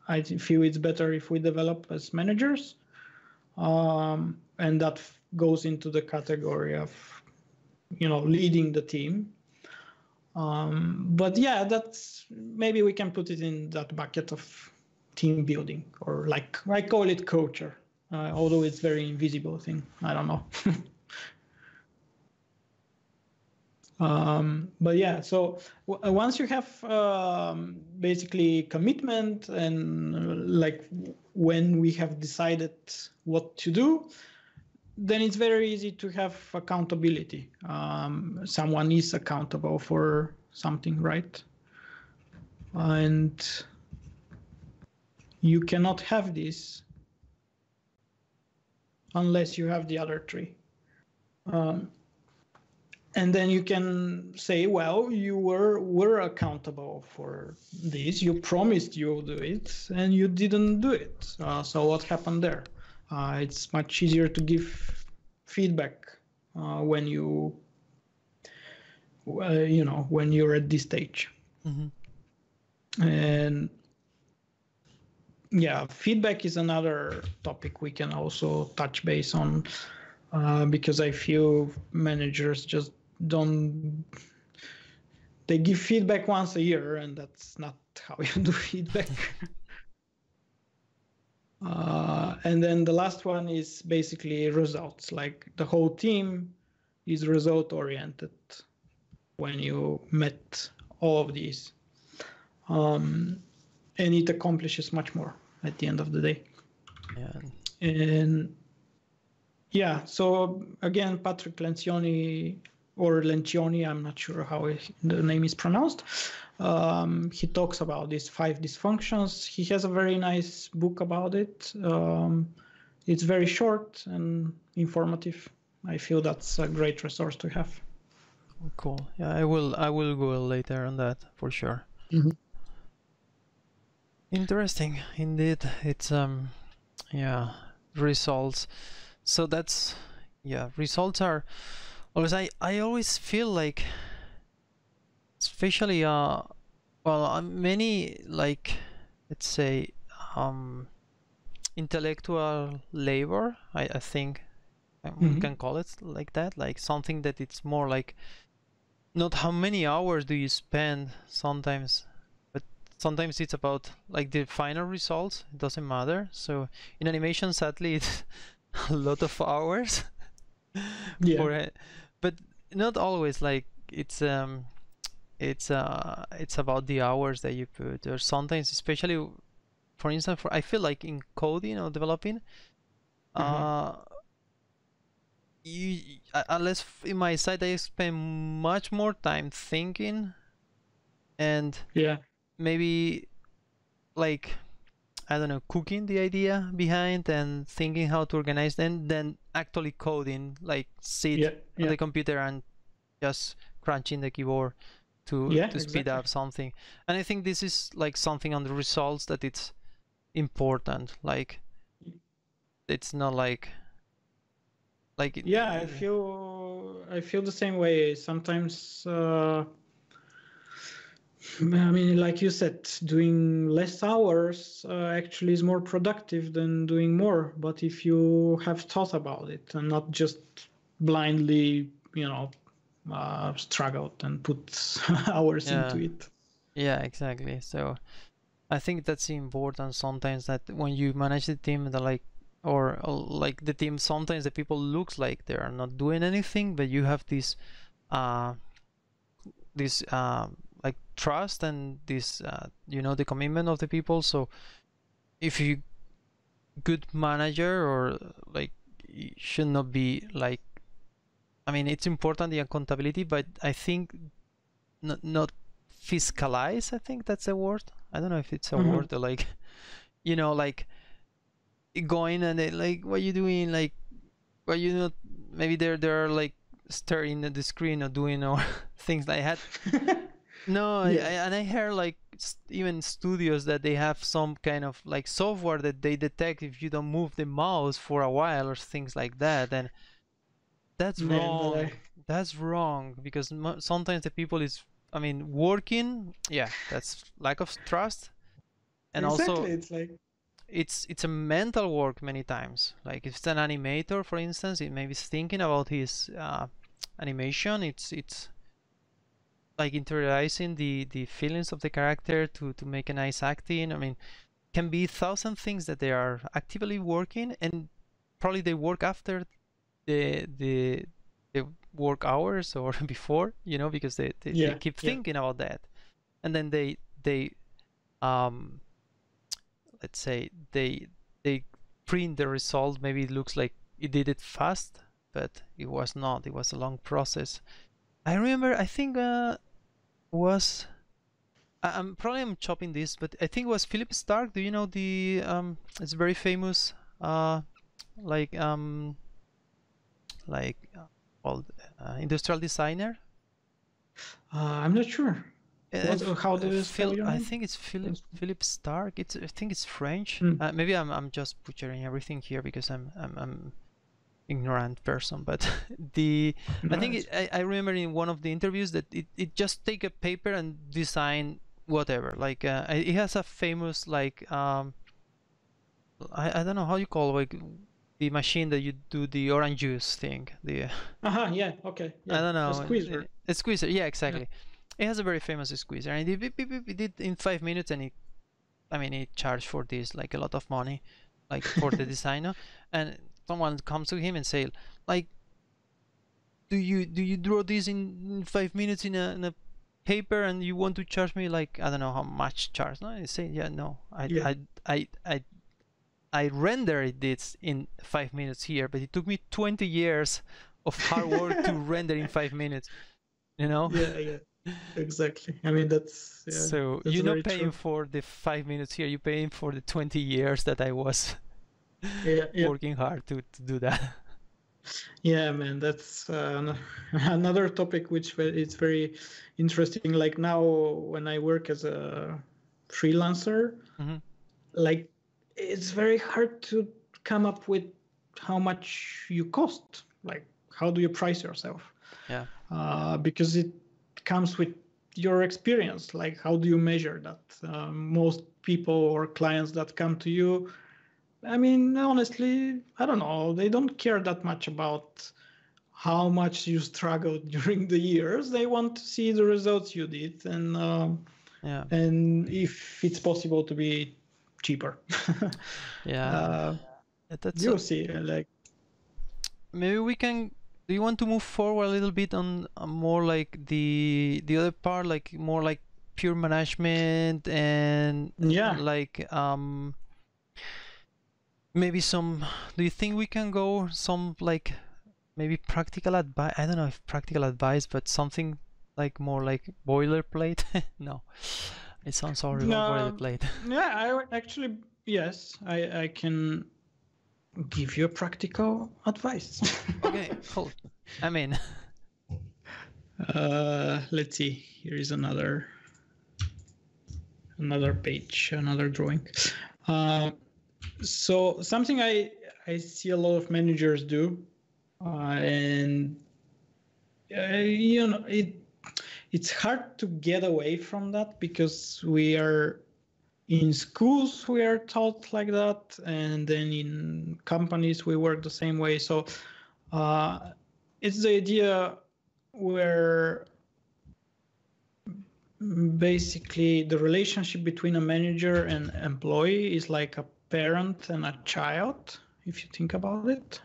I feel it's better if we develop as managers, um, and that goes into the category of, you know, leading the team. Um, but yeah, that's maybe we can put it in that bucket of team building, or like I call it culture. Uh, although it's very invisible thing, I don't know. um, but yeah, so w once you have um, basically commitment and uh, like when we have decided what to do, then it's very easy to have accountability. Um, someone is accountable for something, right? And you cannot have this unless you have the other three. Um, and then you can say, well, you were, were accountable for this. You promised you'll do it, and you didn't do it. Uh, so what happened there? Uh, it's much easier to give feedback uh, when you, uh, you know, when you're at this stage. Mm-hmm. And yeah, feedback is another topic we can also touch base on, uh, because I feel managers just don't, they give feedback once a year, and that's not how you do feedback. uh, and then the last one is basically results, like the whole team is result oriented when you met all of these. Um, And it accomplishes much more at the end of the day. Yeah. And yeah, so again, Patrick Lencioni or Lencioni, I'm not sure how he, the name is pronounced. Um, he talks about these five dysfunctions. He has a very nice book about it. Um, it's very short and informative. I feel that's a great resource to have. Cool. Yeah, I will. I will go later on that for sure. Mm-hmm. Interesting, indeed. It's um, yeah, results. So that's yeah, results are. Because I, I always feel like, especially uh, well, many like let's say um, intellectual labor. I I think. Mm-hmm. We can call it like that, like something that it's more like not how many hours do you spend sometimes, but sometimes it's about like the final results. It doesn't matter. So in animation, sadly, it's a lot of hours. Yeah. For it. But not always. Like it's um, it's uh, it's about the hours that you put, or sometimes, especially, for instance, for I feel like in coding or developing, mm-hmm. uh. You, unless in my side I spend much more time thinking and yeah, maybe like I don't know, cooking the idea behind and thinking how to organize them than actually coding, like sit yeah, yeah. on the computer and just crunching the keyboard to, yeah, to speed exactly. up something. And I think this is like something on the results that it's important. Like it's not like Like it, yeah, I feel I feel the same way. Sometimes, uh, I mean, like you said, doing less hours uh, actually is more productive than doing more. But if you have thought about it and not just blindly, you know, uh, struggled and put hours yeah. into it. Yeah, exactly. So I think that's important sometimes, that when you manage the team, that like. Or, or like the team, sometimes the people looks like they are not doing anything, but you have this, uh, this uh, like trust and this, uh, you know, the commitment of the people. So, if you good manager or like you should not be like, I mean, it's important the accountability, but I think not not fiscalize. I think that's a word. I don't know if it's a mm-hmm. word. Or like, you know, like. Going and they, like, what are you doing? Like, why you not? Maybe they're they're like staring at the screen or doing or things like that. No, yeah. I, and I heard like even studios that they have some kind of like software that they detect if you don't move the mouse for a while or things like that. And that's Man, wrong. Like... That's wrong because sometimes the people is, I mean, working. Yeah, that's lack of trust. And exactly. also, it's like. It's it's a mental work many times. Like if it's an animator, for instance, it maybe is thinking about his uh, animation. It's it's like interiorizing the the feelings of the character to to make a nice acting. I mean, can be a thousand things that they are actively working, and probably they work after the the, the work hours or before, you know, because they they, yeah, they keep yeah. thinking about that, and then they they um. let's say they they print the result. Maybe it looks like it did it fast, but it was not. It was a long process. I remember. I think uh, was I, I'm probably I'm chopping this, but I think it was Philip Stark. Do you know the? Um, it's very famous. Uh, like um, like well, uh, industrial designer. Uh, I'm not sure. What, how do you Phil, I think it's Philip Philip Stark. It's I think it's French. Mm. Uh, maybe I'm I'm just butchering everything here because I'm I'm, I'm ignorant person. But the no, I think it, I I remember in one of the interviews that it, it just take a paper and design whatever. Like uh, it has a famous like um I I don't know how you call it, like the machine that you do the orange juice thing. The uh-huh, yeah okay yeah. I don't know a squeezer. A, a squeezer yeah exactly. Yeah. It has a very famous squeezer, and it, it, it, it did in five minutes, and it, I mean, it charged for this like a lot of money, like for the designer. And someone comes to him and say, like, do you do you draw this in five minutes in a, in a paper, and you want to charge me like I don't know how much charge? No, I say, yeah, no, I yeah. I I I I rendered this in five minutes here, but it took me twenty years of hard work to render in five minutes, you know? Yeah, yeah, exactly. I mean, that's... Yeah, so that's you're not paying true. for the five minutes here, you're paying for the twenty years that I was yeah, yeah. working hard to, to do that. Yeah, man, that's uh, another topic which is very interesting. Like now, when I work as a freelancer, mm-hmm. like it's very hard to come up with how much you cost. Like, how do you price yourself? Yeah, uh, because it comes with your experience. Like, how do you measure that? Uh, most people or clients that come to you, I mean, honestly, I don't know. They don't care that much about how much you struggled during the years. They want to see the results you did, and uh, yeah. and if it's possible to be cheaper. yeah, uh, that's you'll a... see. Like, maybe we can. Do you want to move forward a little bit on more like the the other part, like more like pure management and yeah, like um. Maybe some, do you think we can go some like maybe practical advice? I don't know if practical advice, but something like more like boilerplate. No, it sounds horrible, no, boilerplate. Yeah, I would actually, yes, I, I can give you practical advice. Okay, cool. I mean, uh, let's see, here is another, another page, another drawing. Uh, So something I, I see a lot of managers do, uh, and uh, you know, it it's hard to get away from that because we are in schools, we are taught like that, and then in companies we work the same way. So uh, it's the idea where basically the relationship between a manager and employee is like a parent and a child, if you think about it.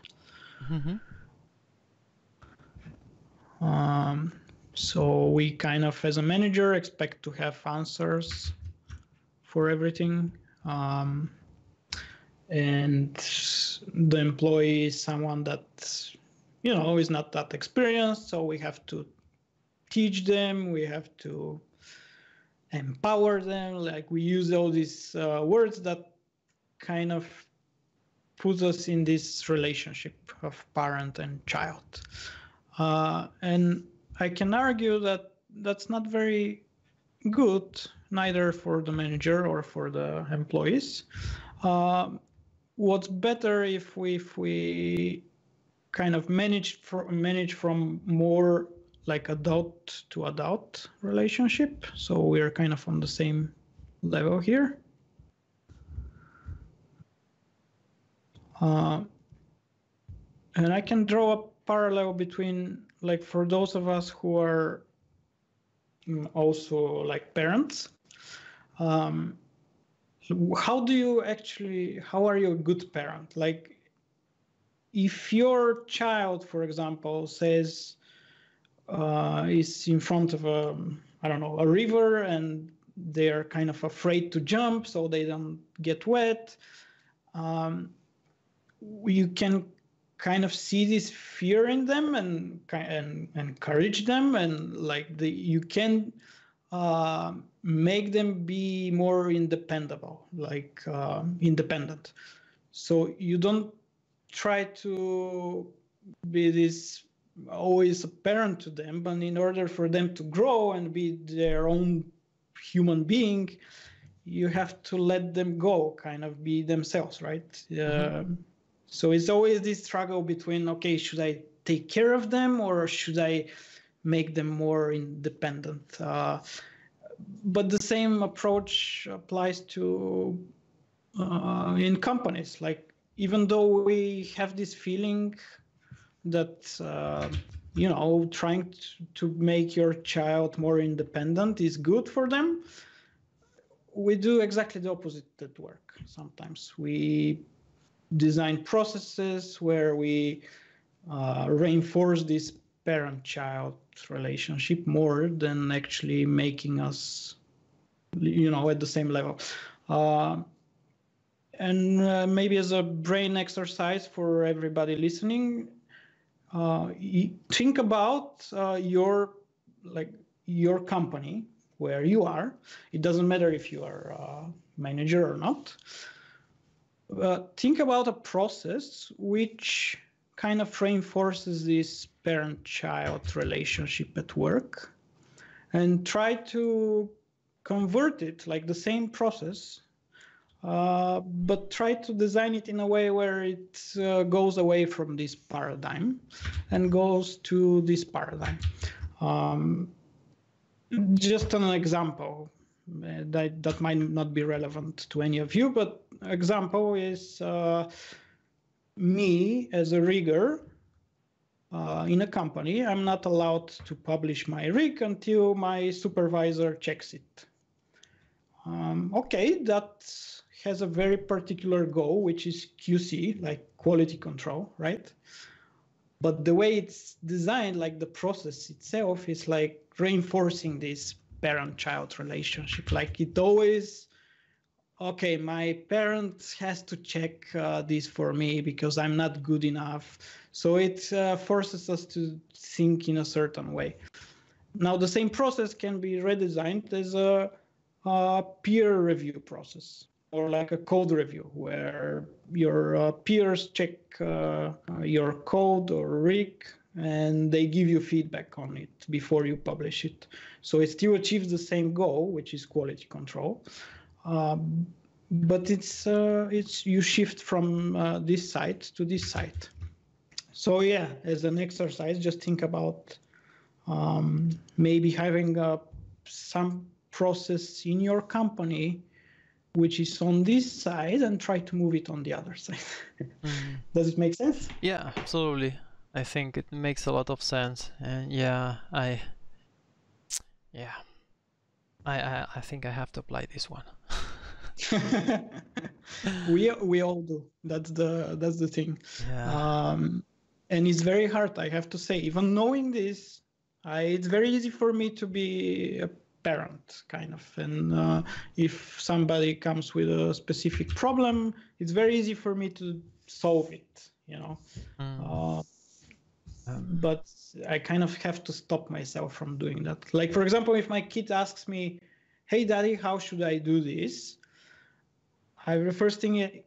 Mm-hmm. Um, so we kind of, as a manager, expect to have answers for everything. Um, and the employee is someone that, you know, is not that experienced. So we have to teach them. We have to empower them. Like, we use all these uh, words that kind of puts us in this relationship of parent and child. Uh, and I can argue that that's not very good, neither for the manager or for the employees. Uh, what's better if we, if we kind of manage, for, manage from more like adult to adult relationship. So we are kind of on the same level here. Uh, and I can draw a parallel between, like, for those of us who are also like parents, um, how do you actually, how are you a good parent? Like, if your child, for example, says, uh, is in front of a, I don't know, a river, and they are kind of afraid to jump, so they don't get wet. Um, you can kind of see this fear in them and, and, and encourage them, and like the, you can uh, make them be more independable, like uh, independent. So you don't try to be this always a parent to them, but in order for them to grow and be their own human being, you have to let them go, kind of be themselves, right? Mm-hmm. Uh, So it's always this struggle between, okay, should I take care of them or should I make them more independent? Uh, but the same approach applies to uh, in companies. Like, even though we have this feeling that, uh, you know, trying to make your child more independent is good for them, we do exactly the opposite at work. Sometimes we design processes where we uh, reinforce this parent-child relationship more than actually making us, you know, at the same level. Uh, and uh, maybe as a brain exercise for everybody listening, uh, think about uh, your like your company, where you are. It doesn't matter if you are a manager or not. Uh, think about a process which kind of reinforces this parent-child relationship at work, and try to convert it, like the same process, uh, but try to design it in a way where it uh, goes away from this paradigm and goes to this paradigm. Um, just an example that, that might not be relevant to any of you, but example is uh, me as a rigger uh, in a company. I'm not allowed to publish my rig until my supervisor checks it. Um, okay, that has a very particular goal, which is Q C, like quality control, right? But the way it's designed, like the process itself, is like reinforcing this parent-child relationship. Like it always, okay, my parent has to check uh, this for me because I'm not good enough. So it uh, forces us to think in a certain way. Now, the same process can be redesigned as a, a peer review process, or like a code review where your uh, peers check uh, your code or rig and they give you feedback on it before you publish it. So it still achieves the same goal, which is quality control. Um, but it's, uh, it's you shift from uh, this side to this side. So yeah, as an exercise, just think about um, maybe having uh, some process in your company which is on this side, and try to move it on the other side. Mm-hmm. Does it make sense? Yeah, absolutely. I think it makes a lot of sense. And yeah, I, yeah, I, I, I think I have to apply this one. we we all do. That's the that's the thing. Yeah. Um, and it's very hard, I have to say. Even knowing this, I, it's very easy for me to be a parent, kind of, and uh, if somebody comes with a specific problem, it's very easy for me to solve it, you know. Mm. Uh, um. But I kind of have to stop myself from doing that. Like, for example, if my kid asks me, "Hey, Daddy, how should I do this?" I the first thing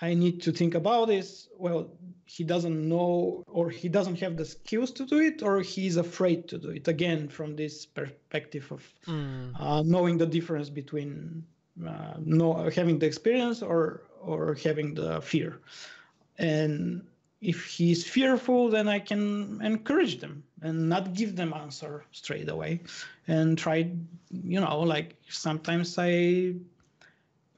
I need to think about is, well, he doesn't know, or he doesn't have the skills to do it, or he's afraid to do it. Again, from this perspective of mm. uh, knowing the difference between uh, no, having the experience or, or having the fear. And if he's fearful, then I can encourage them and not give them answer straight away. And try, you know, like sometimes I...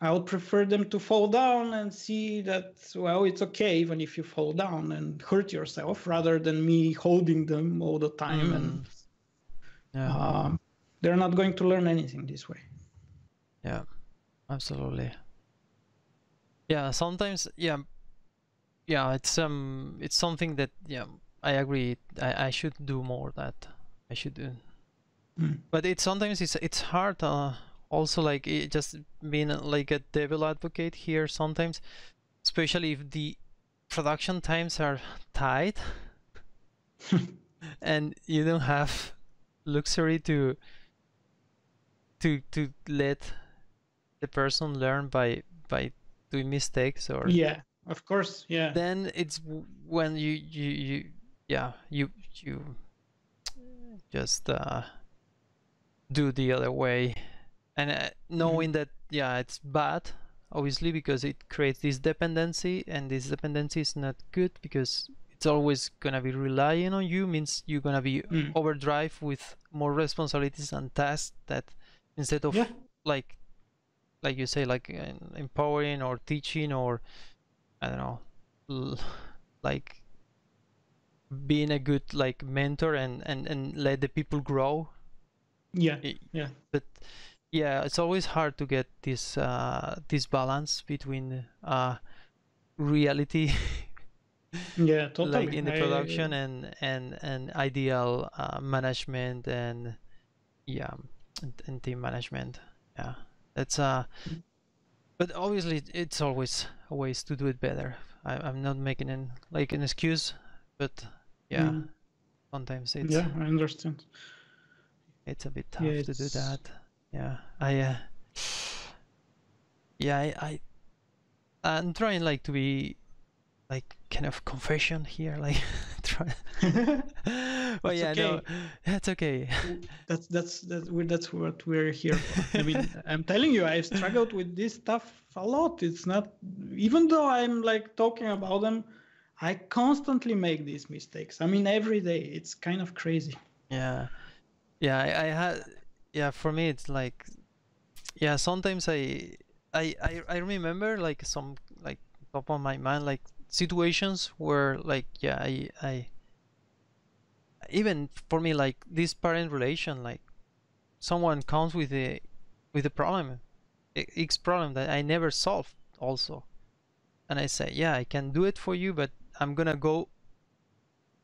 I would prefer them to fall down and see that, well, it's okay even if you fall down and hurt yourself, rather than me holding them all the time. Mm. And yeah. um, they're not going to learn anything this way. Yeah, absolutely. Yeah, sometimes, yeah, yeah, it's um, it's something that, yeah, I agree. I, I should do more that. I should do, mm. but it's sometimes it's it's hard. Uh, Also, like it just being like a devil advocate here sometimes, especially if the production times are tight and you don't have luxury to to to let the person learn by by doing mistakes or yeah, of course, yeah. Then it's when you you, you yeah you you just uh, do the other way. And uh, knowing that, yeah, it's bad, obviously, because it creates this dependency, and this dependency is not good because it's always going to be relying on you, means you're going to be mm. overdrive with more responsibilities and tasks that instead of, yeah. like like you say, like uh, empowering or teaching or, I don't know, l like being a good like mentor and, and, and let the people grow. Yeah, it, yeah. But... yeah, it's always hard to get this uh, this balance between uh, reality, yeah, totally, like in the production I, and and and ideal uh, management and yeah, and, and team management. Yeah, that's uh, but obviously it's always ways to do it better. I, I'm not making an like an excuse, but yeah, mm. sometimes it's... Yeah, I understand. It's a bit tough yeah, to do that. Yeah, I... Uh, yeah, I, I... I'm trying, like, to be... like kind of confession here, like try well yeah okay. no that's okay that's that's that's that's what we're here for. I mean, I'm telling you, I've struggled with this stuff a lot. It's not, even though I'm like talking about them, I constantly make these mistakes. I mean, every day. It's kind of crazy. Yeah, yeah. I, I had yeah for me it's like yeah sometimes I I I, I remember like some like top of my mind like situations where like yeah I, I even for me like this parent relation, like someone comes with a with a problem, X problem that I never solved also, and I say, yeah, I can do it for you, but I'm gonna go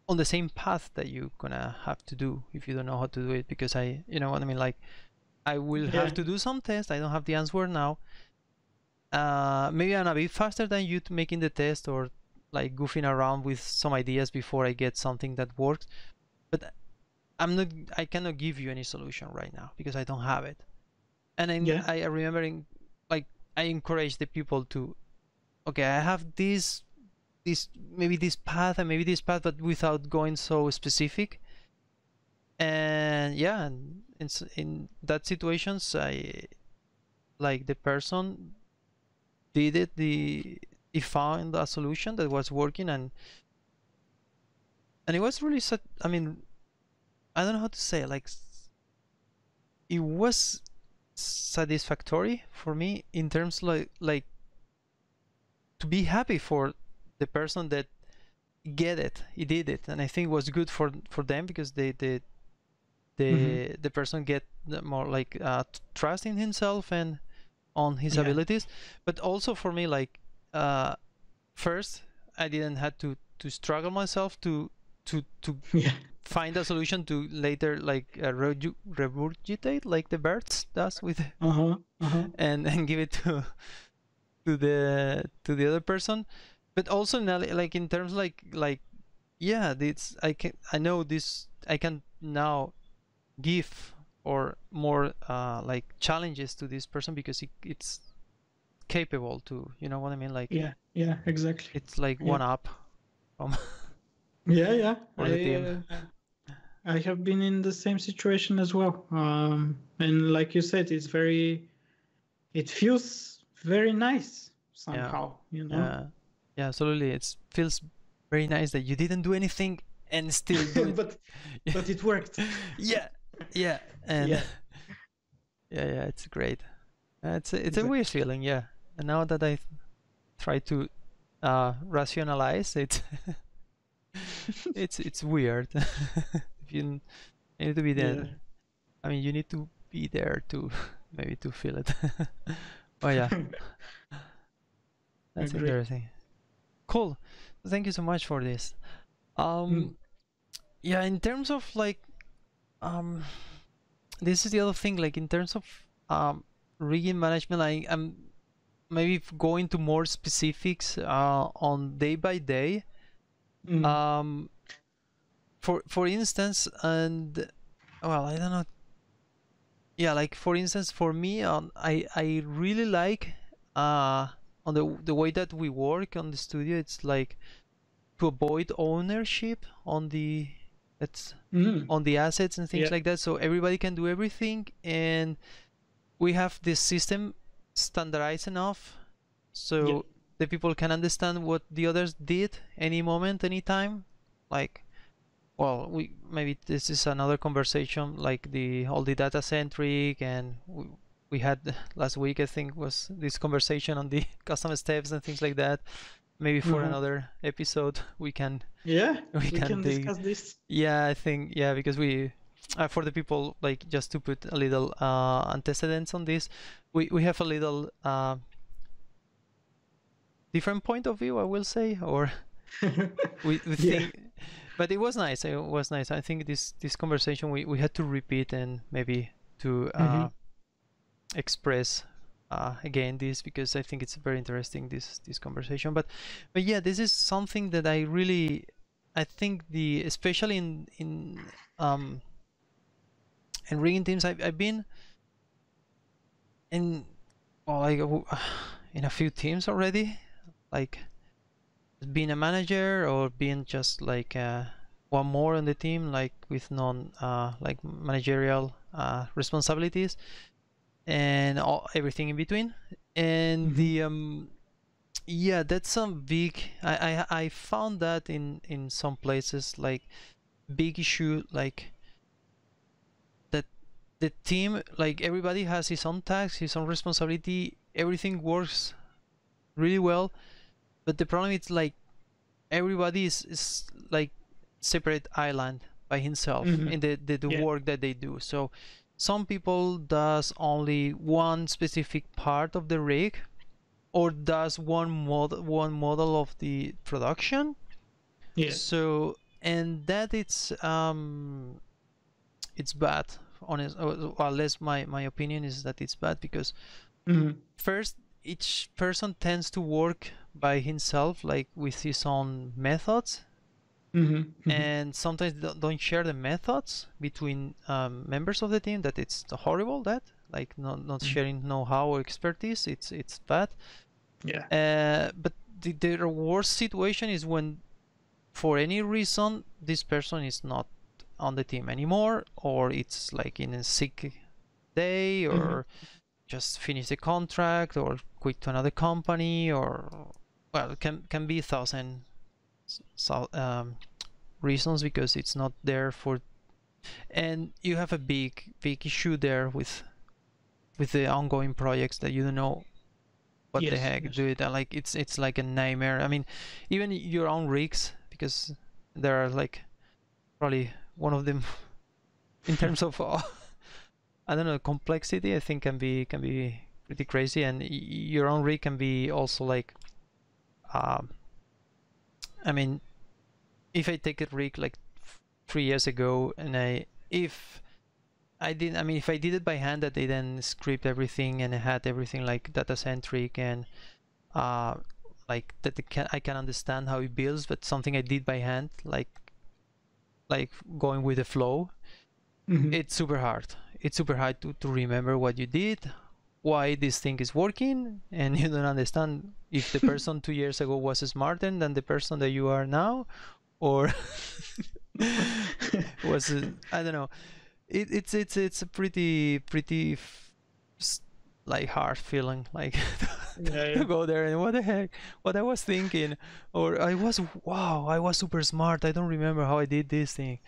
on the same path that you're gonna have to do if you don't know how to do it, because I, you know what I mean, like I will yeah. have to do some tests. I don't have the answer now. Uh, maybe I'm a bit faster than you to making the test, or like goofing around with some ideas before I get something that works. But I'm not. I cannot give you any solution right now because I don't have it. And I, yeah. I remembering, like I encourage the people to, okay, I have this, this maybe this path and maybe this path, but without going so specific. And yeah, and in, in that situations, I, like the person. Did it? The he found a solution that was working, and and it was really. I mean, I don't know how to say. Like, it was satisfactory for me in terms like like to be happy for the person that get it. He did it, and I think it was good for for them because they they the mm-hmm. the person get more like uh, trust in himself and. On his yeah. abilities, but also for me, like uh, first, I didn't have to to struggle myself to to to yeah. find a solution to later, like uh, regurgitate like the birds does with, uh-huh, uh-huh. and and give it to to the to the other person. But also now, like in terms like like yeah, it's I can I know this I can now give. Or more uh, like challenges to this person because it, it's capable to, you know what I mean? Like yeah, yeah, exactly. It's like yeah. one up. From yeah, yeah. I, the team. Uh, I have been in the same situation as well, um, and like you said, it's very. It feels very nice somehow, yeah. you know. Yeah, yeah, absolutely. It feels very nice that you didn't do anything and still. Do but it. but it worked. yeah. Yeah, and yeah. yeah, yeah, it's great. Uh, it's a, it's exactly. a weird feeling, yeah. And now that I th try to uh, rationalize it, it's it's weird. If you, you need to be there, yeah. I mean, you need to be there to maybe to feel it. Oh yeah, that's Agreed. Interesting. Cool. Thank you so much for this. Um, mm. yeah, in terms of like. Um, this is the other thing, like in terms of um, rigging management, I am maybe going to more specifics uh, on day by day. Mm. Um, for for instance, and well, I don't know. Yeah, like for instance, for me, um, I I really like uh, on the the way that we work on the studio. It's like to avoid ownership on the. It's mm. on the assets and things yeah. like that, so everybody can do everything, and we have this system standardized enough so yeah. the people can understand what the others did any moment, any time. Like, well, we maybe this is another conversation, like the all the data centric, and we, we had last week, I think, was this conversation on the custom steps and things like that. Maybe for mm-hmm. another episode we can yeah we, we can, can discuss this. Yeah, I think yeah because we uh, for the people, like just to put a little uh, antecedents on this, we we have a little uh, different point of view, I will say, or we, we yeah. think. But it was nice. It was nice. I think this this conversation we we had to repeat and maybe to uh, mm-hmm. express. Uh, again, this because I think it's very interesting, this this conversation. But but yeah, this is something that I really I think the especially in in um in rigging teams I've, I've been in well, like in a few teams already, like being a manager or being just like uh, one more on the team, like with non uh, like managerial uh, responsibilities and all, everything in between. And mm-hmm. the um yeah, that's some big I, I I found that in in some places, like big issue, like that the team, like everybody has his own task, his own responsibility, everything works really well, but the problem is like everybody is, is like separate island by himself mm-hmm. in the the, the yeah. work that they do. So some people does only one specific part of the rig, or does one mod one model of the production. Yeah. So and that it's um it's bad. Honest, or at least my my opinion is that it's bad, because mm-hmm. first each person tends to work by himself, like with his own methods. Mm-hmm, mm-hmm. And sometimes don't share the methods between um, members of the team. That it's horrible. That like not not mm-hmm. sharing know-how or expertise. It's it's bad. Yeah. Uh, but the, the worst situation is when, for any reason, this person is not on the team anymore, or it's like in a sick day, or mm-hmm. just finish the contract, or quit to another company, or well, it can can be a thousand. So, um, reasons, because it's not there for, and you have a big big issue there with with the ongoing projects that you don't know what yes, the heck yes. do it, and like it's it's like a nightmare. I mean, even your own rigs, because there are like probably one of them in terms of uh, I don't know, complexity, I think can be can be pretty crazy, and your own rig can be also like um I mean, if I take a rig like three years ago, and I if I didn't, I mean, if I did it by hand, that they then script everything and I had everything like data centric and uh, like that I can I can understand how it builds, but something I did by hand, like like going with the flow, mm-hmm. it's super hard. It's super hard to to remember what you did, why this thing is working, and you don't understand if the person two years ago was smarter than the person that you are now, or was it, I don't know. It, it's it's it's a pretty pretty f like hard feeling, like to, yeah, yeah. to go there and what the heck, what I was thinking, or I was wow, I was super smart. I don't remember how I did this thing.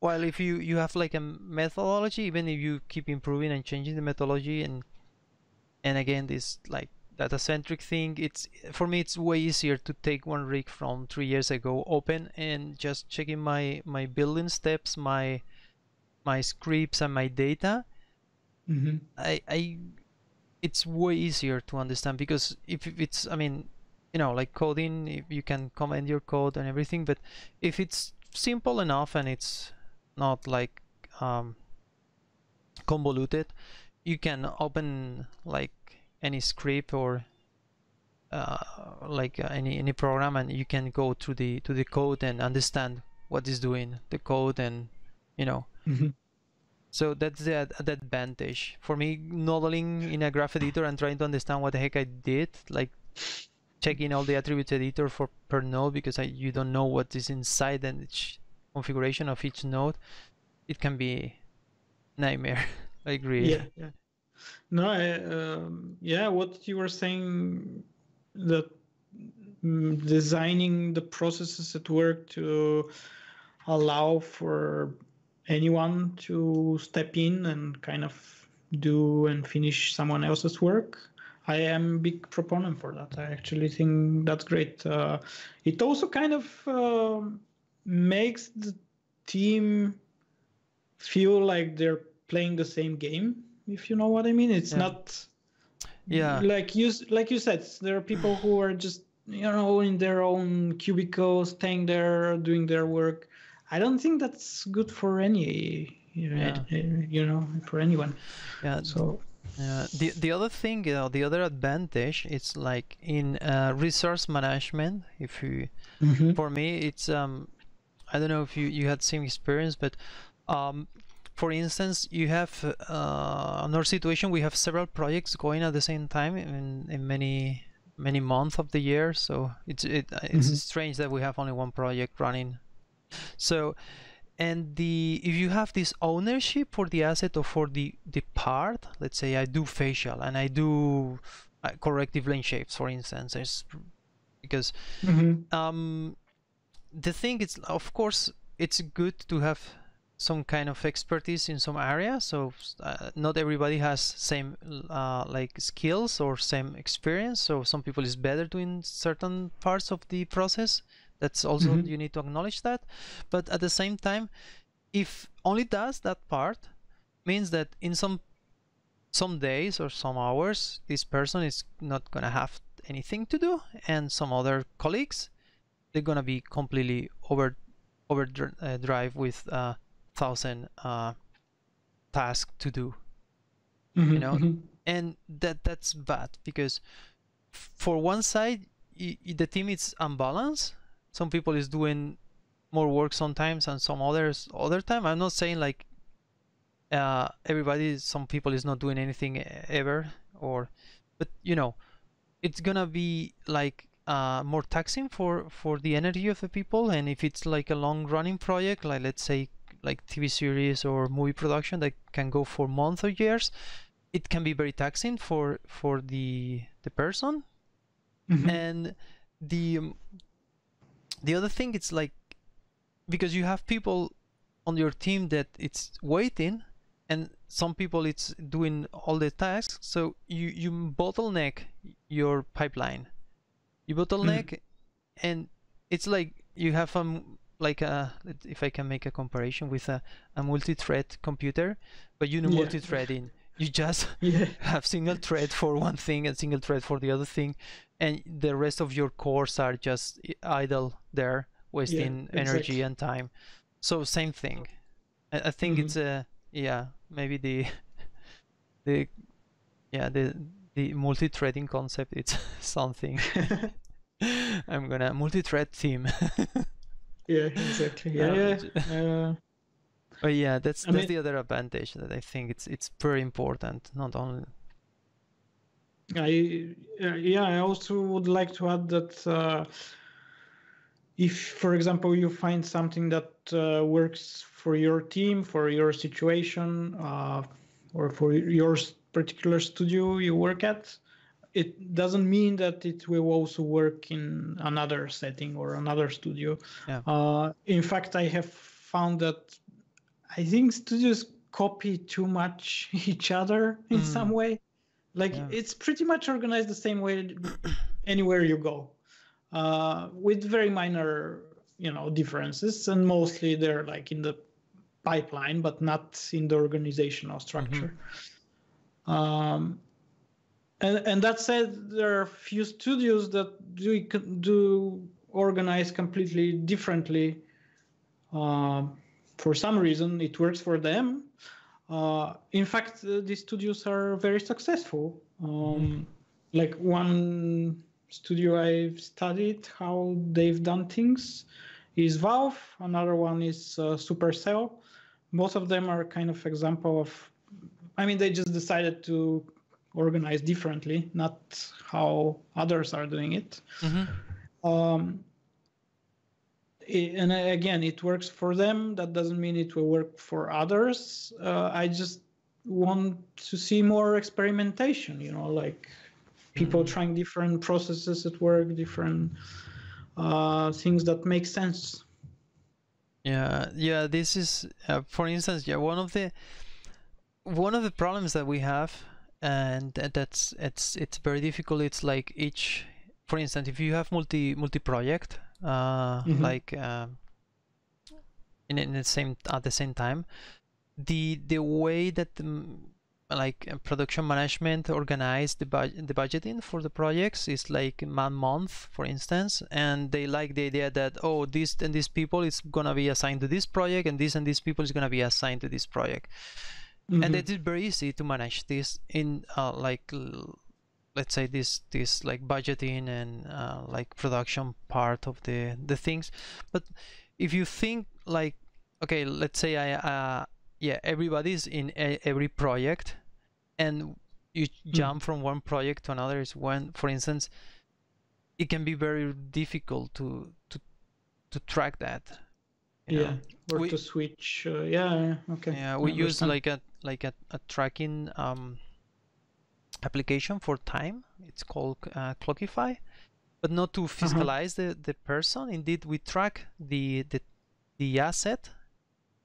While if you, you have like a methodology, even if you keep improving and changing the methodology, and and again this like data-centric thing, it's for me it's way easier to take one rig from three years ago open and just checking my my building steps, my my scripts and my data. Mm-hmm. I I it's way easier to understand, because if it's I mean you know like coding, if you can comment your code and everything, but if it's simple enough and it's not like um, convoluted, you can open like any script or uh, like any any program, and you can go to the to the code and understand what is doing the code, and you know. Mm-hmm. So that's the, the advantage for me. Noodling in a graph editor and trying to understand what the heck I did, like checking all the attributes editor for per node, because I, you don't know what is inside and each configuration of each node, it can be nightmare. I agree. Yeah. yeah. No, I, um, yeah, what you were saying, that designing the processes at work to allow for anyone to step in and kind of do and finish someone else's work. I am a big proponent for that. I actually think that's great. Uh, it also kind of uh, makes the team feel like they're playing the same game, if you know what I mean. It's yeah. not yeah like you like you said, there are people who are just you know in their own cubicles, staying there doing their work. I don't think that's good for any yeah. you know for anyone. Yeah. So Uh, the the other thing, uh, the other advantage, it's like in uh, resource management. If you, mm-hmm. for me, it's um, I don't know if you you had same experience, but um, for instance, you have uh, another situation. We have several projects going at the same time in in many many months of the year. So it's it it's mm-hmm. strange that we have only one project running. So. And the if you have this ownership for the asset or for the, the part, let's say I do facial and I do corrective lane shapes, for instance, it's because mm-hmm. um, the thing is, of course, it's good to have some kind of expertise in some area. So uh, not everybody has same uh, like skills or same experience. So some people is better doing certain parts of the process. That's also, mm-hmm. you need to acknowledge that. But at the same time, if only does that part, means that in some some days or some hours, this person is not going to have anything to do. And some other colleagues, they're going to be completely over overdrive with a thousand uh, tasks to do, mm-hmm, you know? Mm-hmm. And that that's bad because for one side, y y the team is unbalanced. Some people is doing more work sometimes and some others other time. I'm not saying like uh, everybody, some people is not doing anything ever or, but you know, it's gonna be like uh, more taxing for, for the energy of the people. And if it's like a long running project, like let's say like T V series or movie production that can go for months or years, it can be very taxing for, for the, the person. Mm-hmm. And the, um, the other thing, it's like, because you have people on your team that it's waiting and some people it's doing all the tasks. So you, you bottleneck your pipeline, you bottleneck mm-hmm. and it's like you have um, like a, if I can make a comparison with a, a multi-thread computer, but you know, yeah. multi-threading. You just yeah. have single thread for one thing and single thread for the other thing, and the rest of your cores are just idle there, wasting yeah, energy exactly. and time. So same thing. I, I think mm-hmm. it's a yeah maybe the the yeah the the multi-threading concept. It's something. I'm gonna multi-thread theme. yeah, exactly. Yeah. Um, uh... But yeah, that's, that's I mean, the other advantage that I think it's it's very important. Not only. I uh, yeah, I also would like to add that uh, if, for example, you find something that uh, works for your team, for your situation, uh, or for your particular studio you work at, it doesn't mean that it will also work in another setting or another studio. Yeah. Uh, in fact, I have found that. I think studios copy too much each other in mm. some way. Like yeah. it's pretty much organized the same way anywhere you go, uh, with very minor, you know, differences. And mostly they're like in the pipeline, but not in the organizational structure. Mm-hmm. um, and, and that said, there are few studios that do, do organize completely differently. Uh, For some reason, it works for them. Uh, in fact, uh, these studios are very successful. Um, mm-hmm. Like one studio I've studied, how they've done things, is Valve. Another one is uh, Supercell. Both of them are kind of example of, I mean, they just decided to organize differently, not how others are doing it. Mm-hmm. um, And again, it works for them. That doesn't mean it will work for others. Uh, I just want to see more experimentation, you know, like people mm-hmm. trying different processes at work, different uh, things that make sense. Yeah, yeah. This is, uh, for instance, yeah, one of the one of the problems that we have, and that's it's it's very difficult. It's like each, for instance, if you have multi multi project. Uh, mm-hmm. Like uh, in, in the same at the same time, the the way that the, like production management organized the bu the budgeting for the projects is like man month, for instance, and they like the idea that oh this and these people is gonna be assigned to this project and this and these people is gonna be assigned to this project, Mm-hmm. And it is very easy to manage this in uh, like let's say this this like budgeting and uh, like production part of the the things. But if you think like, okay, let's say I uh, yeah everybody's in a, every project, and you jump mm-hmm. from one project to another is when, for instance, it can be very difficult to to to track that. You yeah, know? Or we, to switch. Uh, yeah, okay. Yeah, we use like a like a, a tracking um, application for time. It's called uh, Clockify, but not to physicalize uh-huh. the, the person. Indeed, we track the the the asset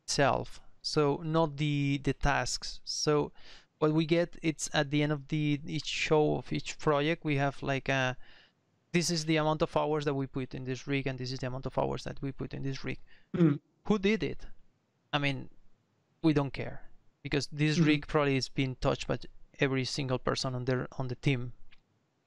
itself, so not the the tasks. So what we get, it's at the end of the each show of each project, we have like a this is the amount of hours that we put in this rig, and this is the amount of hours that we put in this rig. Mm. Who did it? I mean, we don't care, because this mm-hmm. rig probably is being touched by every single person on their on the team.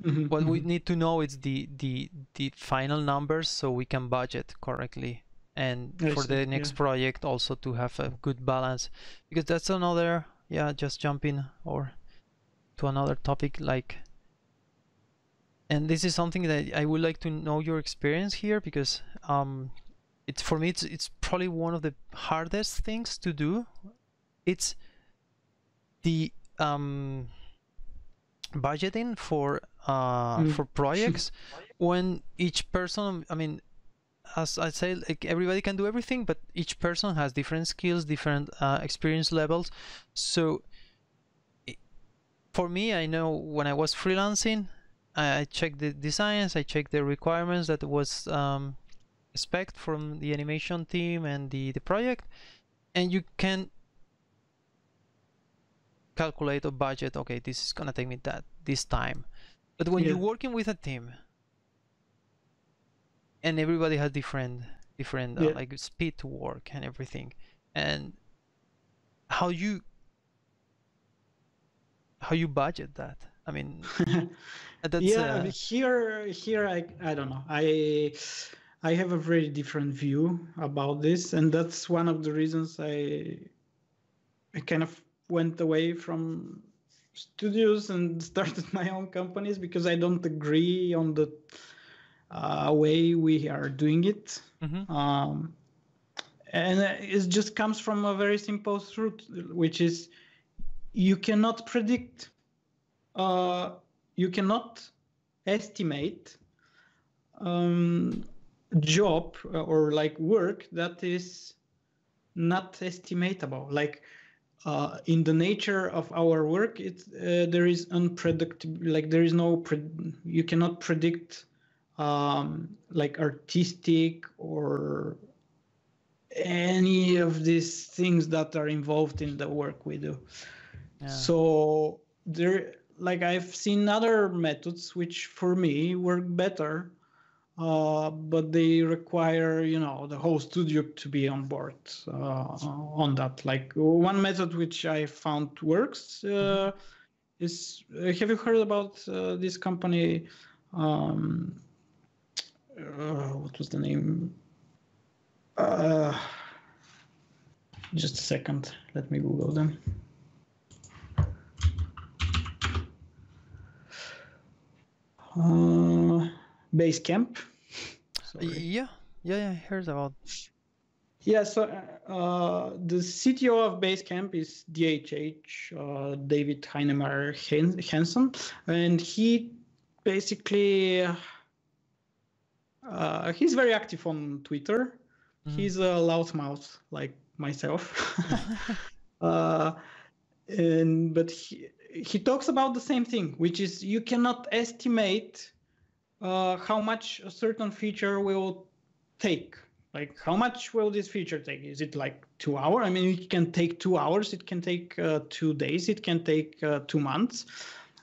Mm-hmm. What mm-hmm. we need to know is the the the final numbers, so we can budget correctly, and I for see, the next yeah. project also to have a good balance, because that's another yeah. Just jumping or to another topic like. And this is something that I would like to know your experience here, because um, it's for me it's it's probably one of the hardest things to do. It's the um, budgeting for uh, mm. for projects when each person. I mean, as I say, like everybody can do everything, but each person has different skills, different uh, experience levels. So it, for me, I know when I was freelancing, I checked the designs, I checked the requirements that was um, spec from the animation team and the, the project, and you can calculate a budget. Okay, this is going to take me that this time. But when yeah. you're working with a team and everybody has different, different yeah. uh, like speed to work and everything, and how you, how you budget that? I mean, that's, yeah. Uh... Here, here, I, I don't know. I, I have a very different view about this, and that's one of the reasons I, I kind of went away from studios and started my own companies, because I don't agree on the uh, way we are doing it. Mm-hmm. Um, and it just comes from a very simple root, which is you cannot predict. Uh, you cannot estimate um, job or like work that is not estimatable. Like uh, in the nature of our work, it uh, there is unpredictable. Like there is no pre you cannot predict um, like artistic or any of these things that are involved in the work we do. Yeah. So there. Like I've seen other methods which for me work better, uh, but they require, you know, the whole studio to be on board uh, on that. Like one method which I found works uh, is, uh, have you heard about uh, this company? Um, uh, what was the name? Uh, just a second. Let me Google them. Uh, Basecamp. Yeah, yeah, I heard about. Yeah, so uh, the C T O of Basecamp is D H H, uh, David Heinemeier Hansson, and he basically uh, he's very active on Twitter. Mm. He's a loudmouth like myself, uh, and but he. He talks about the same thing, which is you cannot estimate uh, how much a certain feature will take. Like how much will this feature take? Is it like two hours? I mean, it can take two hours. It can take uh, two days. It can take uh, two months.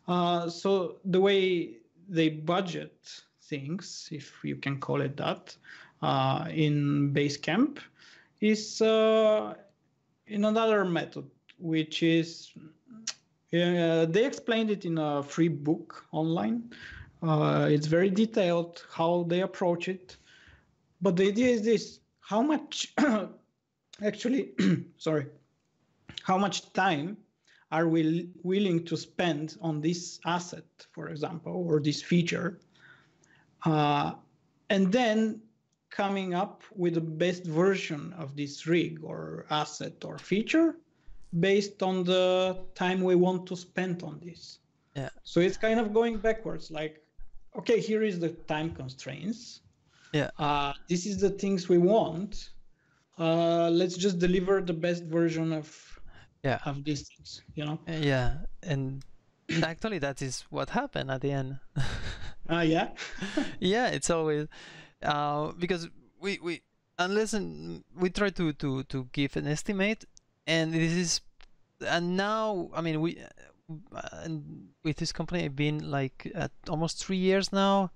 Uh, so the way they budget things, if you can call it that, uh, in Basecamp is uh, in another method, which is... Yeah, they explained it in a free book online. Uh, it's very detailed how they approach it. But the idea is this, how much actually, sorry, how much time are we willing to spend on this asset, for example, or this feature, uh, and then coming up with the best version of this rig or asset or feature based on the time we want to spend on this. Yeah. So it's kind of going backwards, like, okay, here is the time constraints. Yeah. Uh, this is the things we want. Uh, let's just deliver the best version of yeah. of these things, you know? Yeah, and actually that is what happened at the end. Ah, uh, yeah? Yeah, it's always... Uh, because we, we unless we try to, to, to give an estimate, and this is... And now, I mean, we... And with this company, I've been like at almost three years now,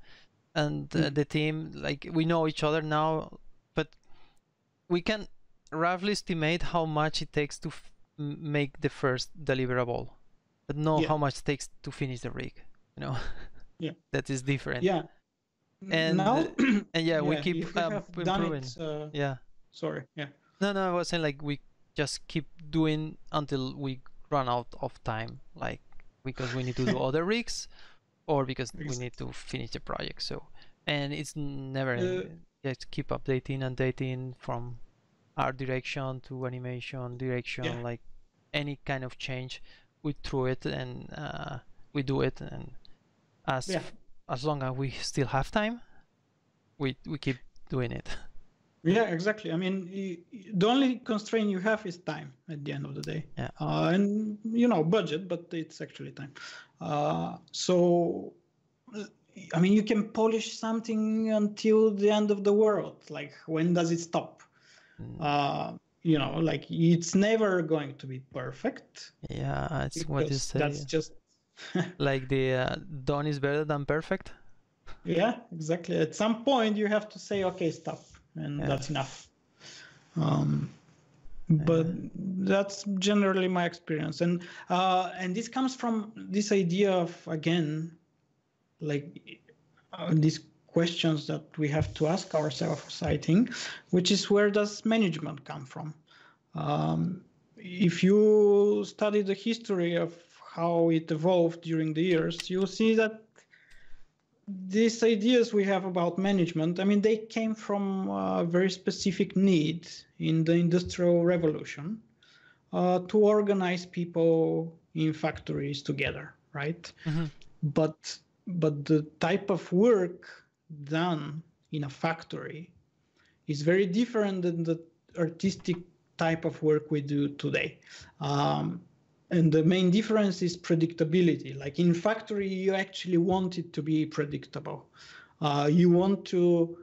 and uh, the team, like, we know each other now, but we can roughly estimate how much it takes to f make the first deliverable, but know yeah. how much it takes to finish the rig, you know. Yeah. That is different. Yeah. And now, and yeah, yeah, we keep uh, improving. It, uh, yeah. Sorry. Yeah. No, no, I was saying, like, we just keep doing until we run out of time, like, because we need to do other rigs, or because we need to finish the project. So, and it's never uh, just keep updating and dating from art direction to animation direction, yeah. like any kind of change, we throw it and uh, we do it, and as yeah. as long as we still have time, we we keep doing it. Yeah, exactly. I mean, the only constraint you have is time at the end of the day. Yeah. Uh, and, you know, budget, but it's actually time. Uh, so, I mean, you can polish something until the end of the world. Like, when does it stop? Mm. Uh, you know, like, it's never going to be perfect. Yeah, that's what you say. That's just... like the uh, done is better than perfect. Yeah, exactly. At some point, you have to say, okay, stop. And yeah. that's enough. Um, but yeah. that's generally my experience, and uh, and this comes from this idea of, again, like uh, these questions that we have to ask ourselves, I think, which is, where does management come from? Um, if you study the history of how it evolved during the years, you'll see that these ideas we have about management, I mean, they came from a very specific need in the Industrial Revolution uh, to organize people in factories together, right? Mm-hmm. But but the type of work done in a factory is very different than the artistic type of work we do today. Um, And the main difference is predictability. Like, in factory, you actually want it to be predictable. Uh, you want to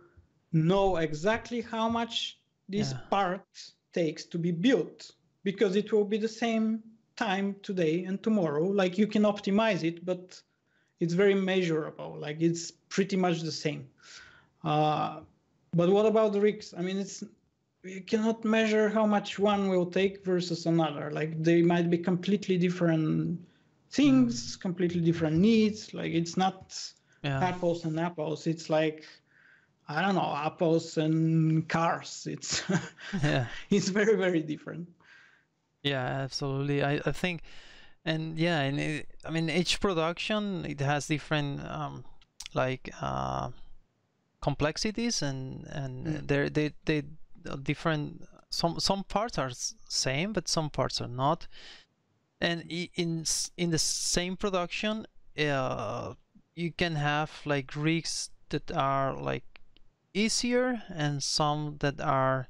know exactly how much this yeah. part takes to be built, because it will be the same time today and tomorrow. Like, you can optimize it, but it's very measurable. Like, it's pretty much the same. Uh, but what about the rigs? I mean, it's... you cannot measure how much one will take versus another. Like, they might be completely different things, completely different needs. Like, it's not yeah. apples and apples. It's like, I don't know, apples and cars. It's yeah. it's very, very different. Yeah, absolutely. I, I think, and yeah, and it, I mean, each production, it has different, um, like, uh, complexities, and, and mm. they're, they, they, different. Some some parts are same, but some parts are not, and in in the same production uh, you can have like rigs that are like easier and some that are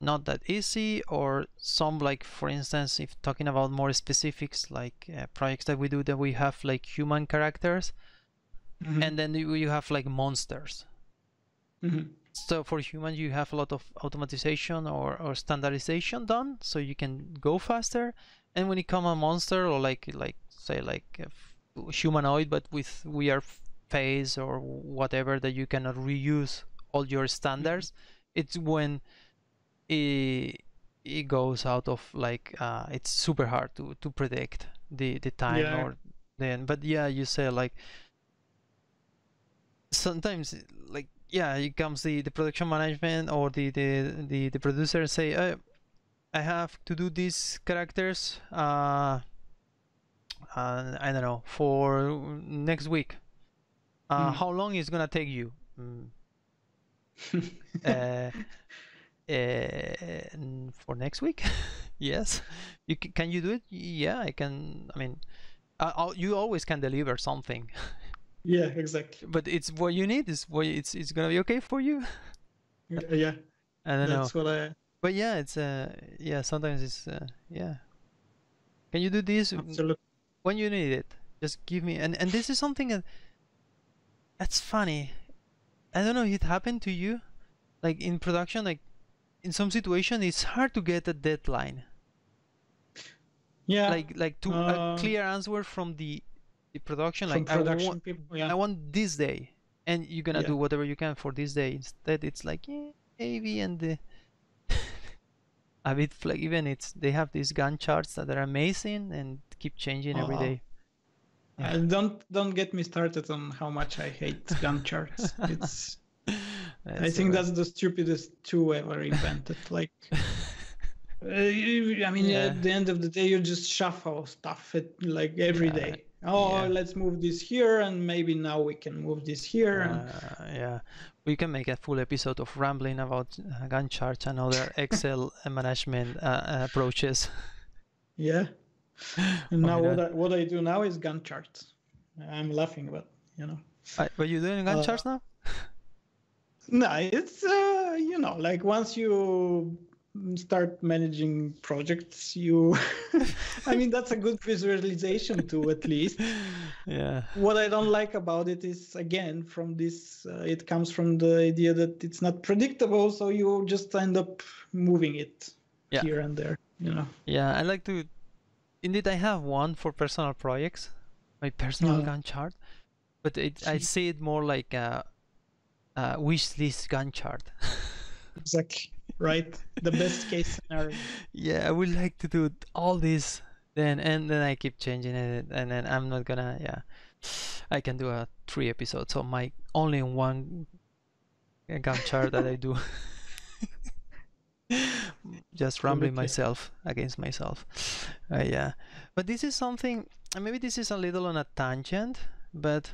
not that easy, or some, like, for instance, if talking about more specifics, like uh, projects that we do that we have like human characters, mm-hmm. and then you have like monsters, mm-hmm. So for humans, you have a lot of automatization or, or standardization done, so you can go faster. And when you come a monster, or like like say like a humanoid, but with weird face or whatever, that you cannot reuse all your standards, it's when it, it goes out of, like, uh, it's super hard to, to predict the, the time yeah. or then. But yeah, you say, like, sometimes, like, yeah, it comes the, the production management or the the, the, the producer say, uh, I have to do these characters, uh, uh, I don't know, for next week. Uh, mm. How long is gonna take you? Mm. uh, uh, for next week? Yes. You c can you do it? Yeah, I can. I mean, uh, you always can deliver something. Yeah, exactly. But it's what you need. Is what it's it's gonna be okay for you. Yeah. I don't That's know. What I... But yeah, it's uh yeah. Sometimes it's uh, yeah. Can you do this Absolutely. When you need it? Just give me. And and this is something that. That's funny. I don't know if it happened to you. Like in production, like in some situation, it's hard to get a deadline. Yeah. Like like to uh, a clear answer from the, the production. From like production I want, people, yeah. I want this day, and you're gonna yeah. do whatever you can for this day. Instead, it's like yeah, maybe and the a bit like even it's they have these Gantt charts that are amazing and keep changing uh-huh. every day. Uh, don't don't get me started on how much I hate Gantt charts. It's that's I think right. that's the stupidest tool ever invented. Like, uh, I mean, yeah. at the end of the day, you just shuffle stuff it like every yeah. day. Oh, yeah. let's move this here, and maybe now we can move this here. Uh, and... Yeah, we can make a full episode of rambling about Gantt charts and other Excel management uh, approaches. Yeah. And now oh, what, I, what I do now is Gantt charts. I'm laughing, but you know. But you're doing Gantt uh, charts now? No, it's uh, you know, like once you start managing projects, you. I mean, that's a good visualization tool, at least. Yeah. What I don't like about it is, again, from this, uh, it comes from the idea that it's not predictable, so you just end up moving it yeah. here and there. You know. Yeah, I like to. Indeed, I have one for personal projects, my personal yeah. Gantt chart, but it, I see it more like a, a wish list Gantt chart. Exactly, right? The best case scenario. Yeah, I would like to do all this, then and then I keep changing it, and then I'm not gonna, yeah. I can do a three episodes on my only one Gantt chart that I do. Just rambling myself against myself. Uh, yeah, but this is something, maybe this is a little on a tangent, but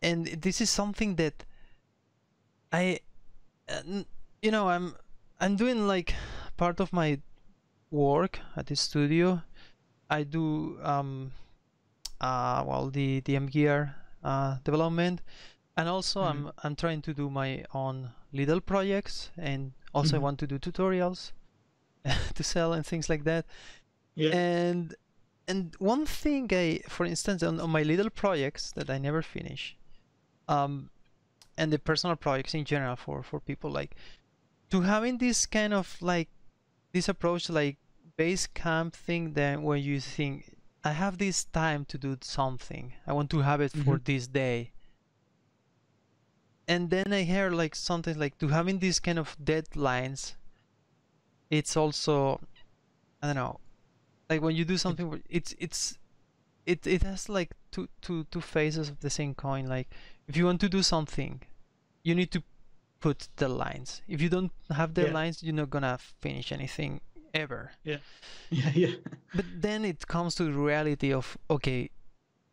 and this is something that I uh, you know I'm I'm doing like part of my work at the studio. I do um uh well the the M Gear uh development, and also mm-hmm. I'm I'm trying to do my own little projects, and also, mm-hmm. I want to do tutorials to sell and things like that. Yeah. And and one thing I, for instance, on, on my little projects that I never finish, um, and the personal projects in general for, for people, like, to having this kind of, like, this approach, like, Basecamp thing, then where you think, I have this time to do something. I want to have it mm-hmm. for this day. And then I hear like something like to having these kind of deadlines. It's also, I don't know, like when you do something, it's it's, it it has like two two two faces of the same coin. Like if you want to do something, you need to put the lines. If you don't have the yeah. lines, you're not gonna finish anything ever. Yeah, yeah, yeah. But then it comes to the reality of okay,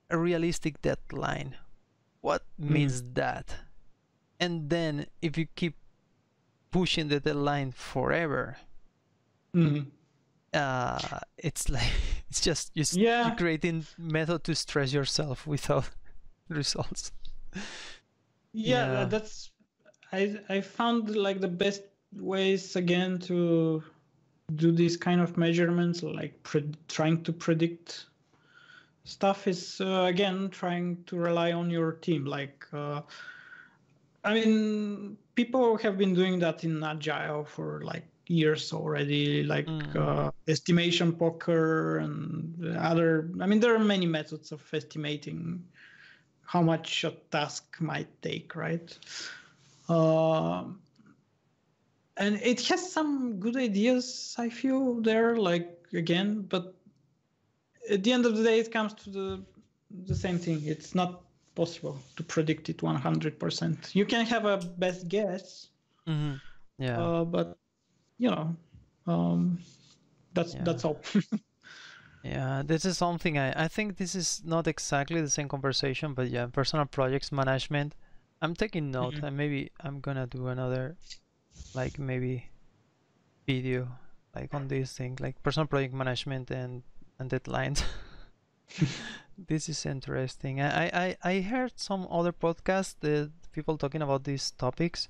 a realistic deadline. What mm. means that? And then if you keep pushing the deadline forever, mm-hmm. uh, it's like it's just you're yeah. creating method to stress yourself without results. Yeah, yeah. That's I I found like the best ways again to do these kind of measurements, like pre trying to predict stuff is uh, again trying to rely on your team, like. Uh, I mean, people have been doing that in Agile for like years already, like mm. uh, estimation poker and other. I mean, there are many methods of estimating how much a task might take, right? Uh, and it has some good ideas, I feel, there, like, again, but at the end of the day, it comes to the, the same thing. It's not possible to predict it one hundred percent. You can have a best guess, mm-hmm. yeah. Uh, but you know, Um, that's yeah. that's all. Yeah, this is something I, I think this is not exactly the same conversation, but yeah, personal projects management. I'm taking note, mm-hmm. and maybe I'm gonna do another, like maybe, video, like on this thing, like personal project management and and deadlines. This is interesting. I, I I heard some other podcasts that people talking about these topics,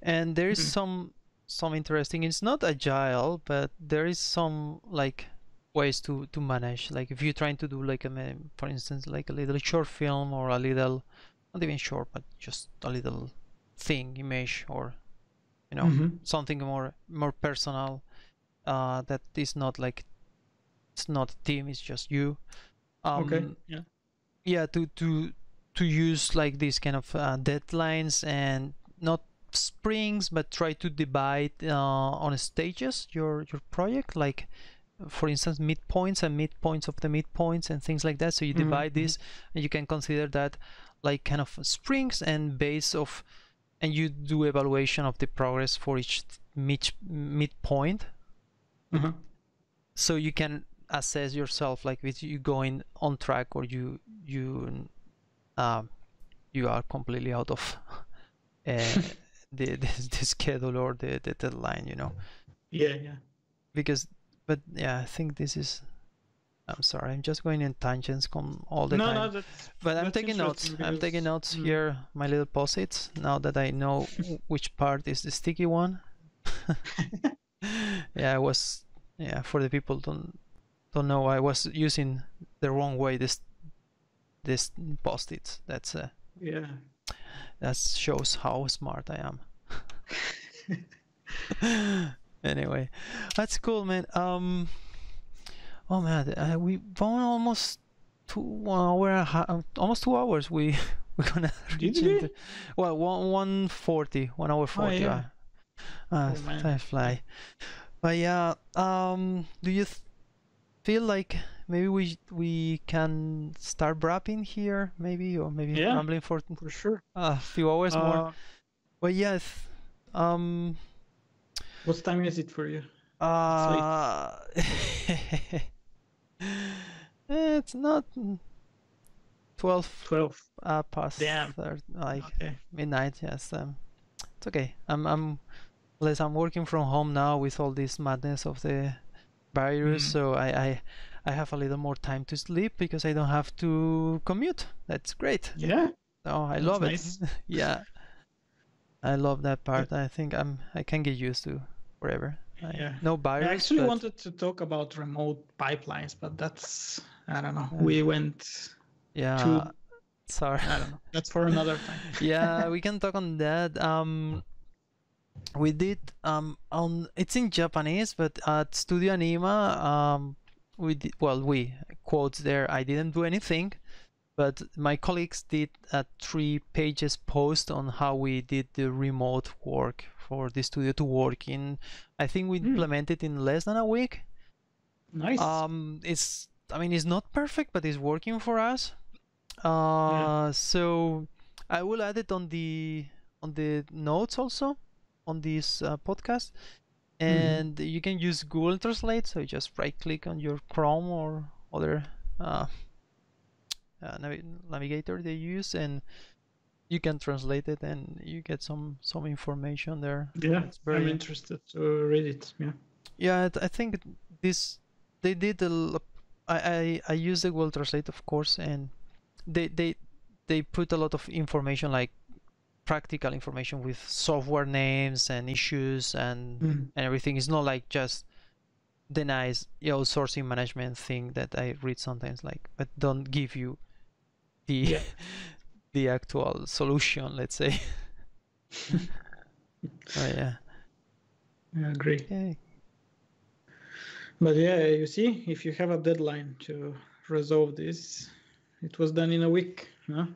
and there is mm-hmm. some some interesting. It's not agile, but there is some like ways to to manage. Like if you're trying to do like a, for instance, like a little short film or a little, not even short, but just a little thing, image, or you know mm-hmm. something more more personal uh, that is not like. It's not a team, it's just you. Um, okay. Yeah. Yeah. To to to use like these kind of uh, deadlines and not sprints, but try to divide uh, on stages your your project. Like, for instance, midpoints and midpoints of the midpoints and things like that. So you divide mm-hmm. this, and you can consider that like kind of sprints and base of, and you do evaluation of the progress for each mid midpoint. Mm-hmm. So you can assess yourself, like if you going on track or you you uh, you are completely out of uh, the, the the schedule or the, the deadline, you know. Yeah, yeah. Because, but yeah, I think this is. I'm sorry, I'm just going in tangents com all the no, time. No, that's, but I'm that's taking notes. Because... I'm taking notes mm. here, my little post-its. Now that I know which part is the sticky one. Yeah, I was. Yeah, for the people don't don't know, I was using the wrong way this this post-its. That's uh, yeah. That shows how smart I am. Anyway, that's cool, man. Um, oh man, uh, we've gone almost two one hour, and a half, almost two hours. We we're gonna reach into, well one one forty, one hour forty. Oh, yeah. uh, uh, oh, I fly. But yeah, um, do you th feel like maybe we we can start wrapping here, maybe, or maybe yeah, rambling for for sure a few hours uh, more? But yes, um, what time is it for you? Uh, it's not twelve. Twelve. Uh, past. Damn. third, like okay. midnight. Yes. Um, it's okay. I'm. I'm Unless I'm working from home now with all this madness of the virus, mm. so I, I I have a little more time to sleep because I don't have to commute. That's great. Yeah. Oh, I That's love nice. It. Yeah. I love that part. Yeah. I think I'm I can get used to forever. Yeah. I, no virus. I actually but... wanted to talk about remote pipelines, but that's I don't know. Uh, we went. Yeah. Too... Sorry. I don't know. That's for another time. Yeah, we can talk on that. Um. We did um on it's in Japanese, but at Studio Anima um we did, well we quotes there I didn't do anything, but my colleagues did a three pages post on how we did the remote work for the studio to work in. I think we mm. implemented in less than a week. Nice. Um, it's I mean it's not perfect, but it's working for us. Uh, yeah. So I will add it on the on the notes also. On this uh, podcast, and mm-hmm. you can use Google Translate, so you just right click on your Chrome or other uh, uh, nav navigator they use, and you can translate it, and you get some some information there. Yeah, it's very... I'm interested to read it. Yeah, yeah, I think this they did a. I I, I use the Google Translate, of course, and they they they put a lot of information like. Practical information with software names and issues and, mm. and everything. It's not like just the nice you know, sourcing management thing that I read sometimes, like, but don't give you the yeah. the actual solution, let's say. Oh yeah. I agree. Okay. But yeah, you see, if you have a deadline to resolve this, it was done in a week, huh?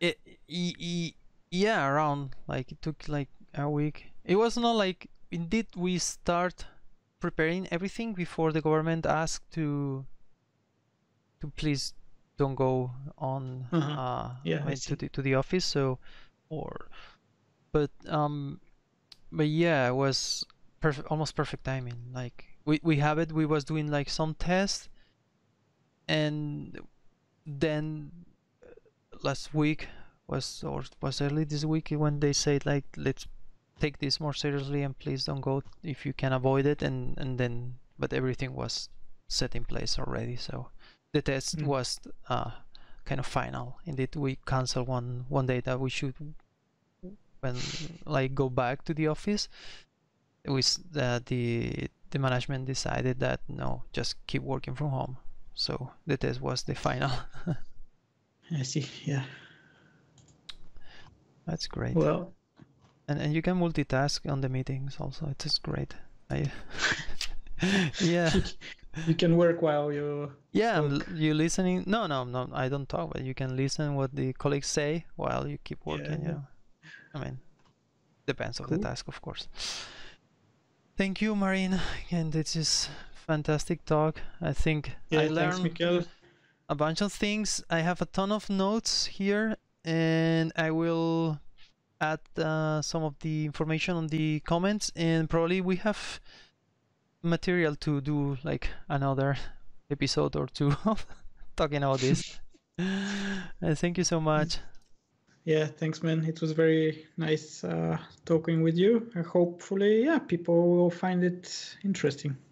It, it, yeah, around like it took like a week. It was not like indeed we start preparing everything before the government asked to to please don't go on uh-huh. uh, yeah, I mean, to the to the office. So or but um but yeah, it was perfect, almost perfect timing. Like we we have it. We was doing like some tests, and then last week was or was early this week when they said like let's take this more seriously and please don't go if you can avoid it. And and then but everything was set in place already. So the test mm. was uh, kind of final. Indeed, we canceled one one day that we should when like go back to the office. With uh, the the management decided that no, just keep working from home. So the test was the final. I see. Yeah, that's great. Well, and and you can multitask on the meetings also. It is great. I yeah. You can work while you yeah talk. You listening? No, no, no. I don't talk, but you can listen what the colleagues say while you keep working. Yeah. You know, I mean, depends cool. on the task, of course. Thank you, Marin, and this is fantastic talk. I think yeah, I learned thanks, a bunch of things. I have a ton of notes here, and I will add uh, some of the information on the comments. And probably we have material to do like another episode or two of talking about this. uh, thank you so much. Yeah, thanks, man. It was very nice uh, talking with you. Hopefully, yeah, people will find it interesting.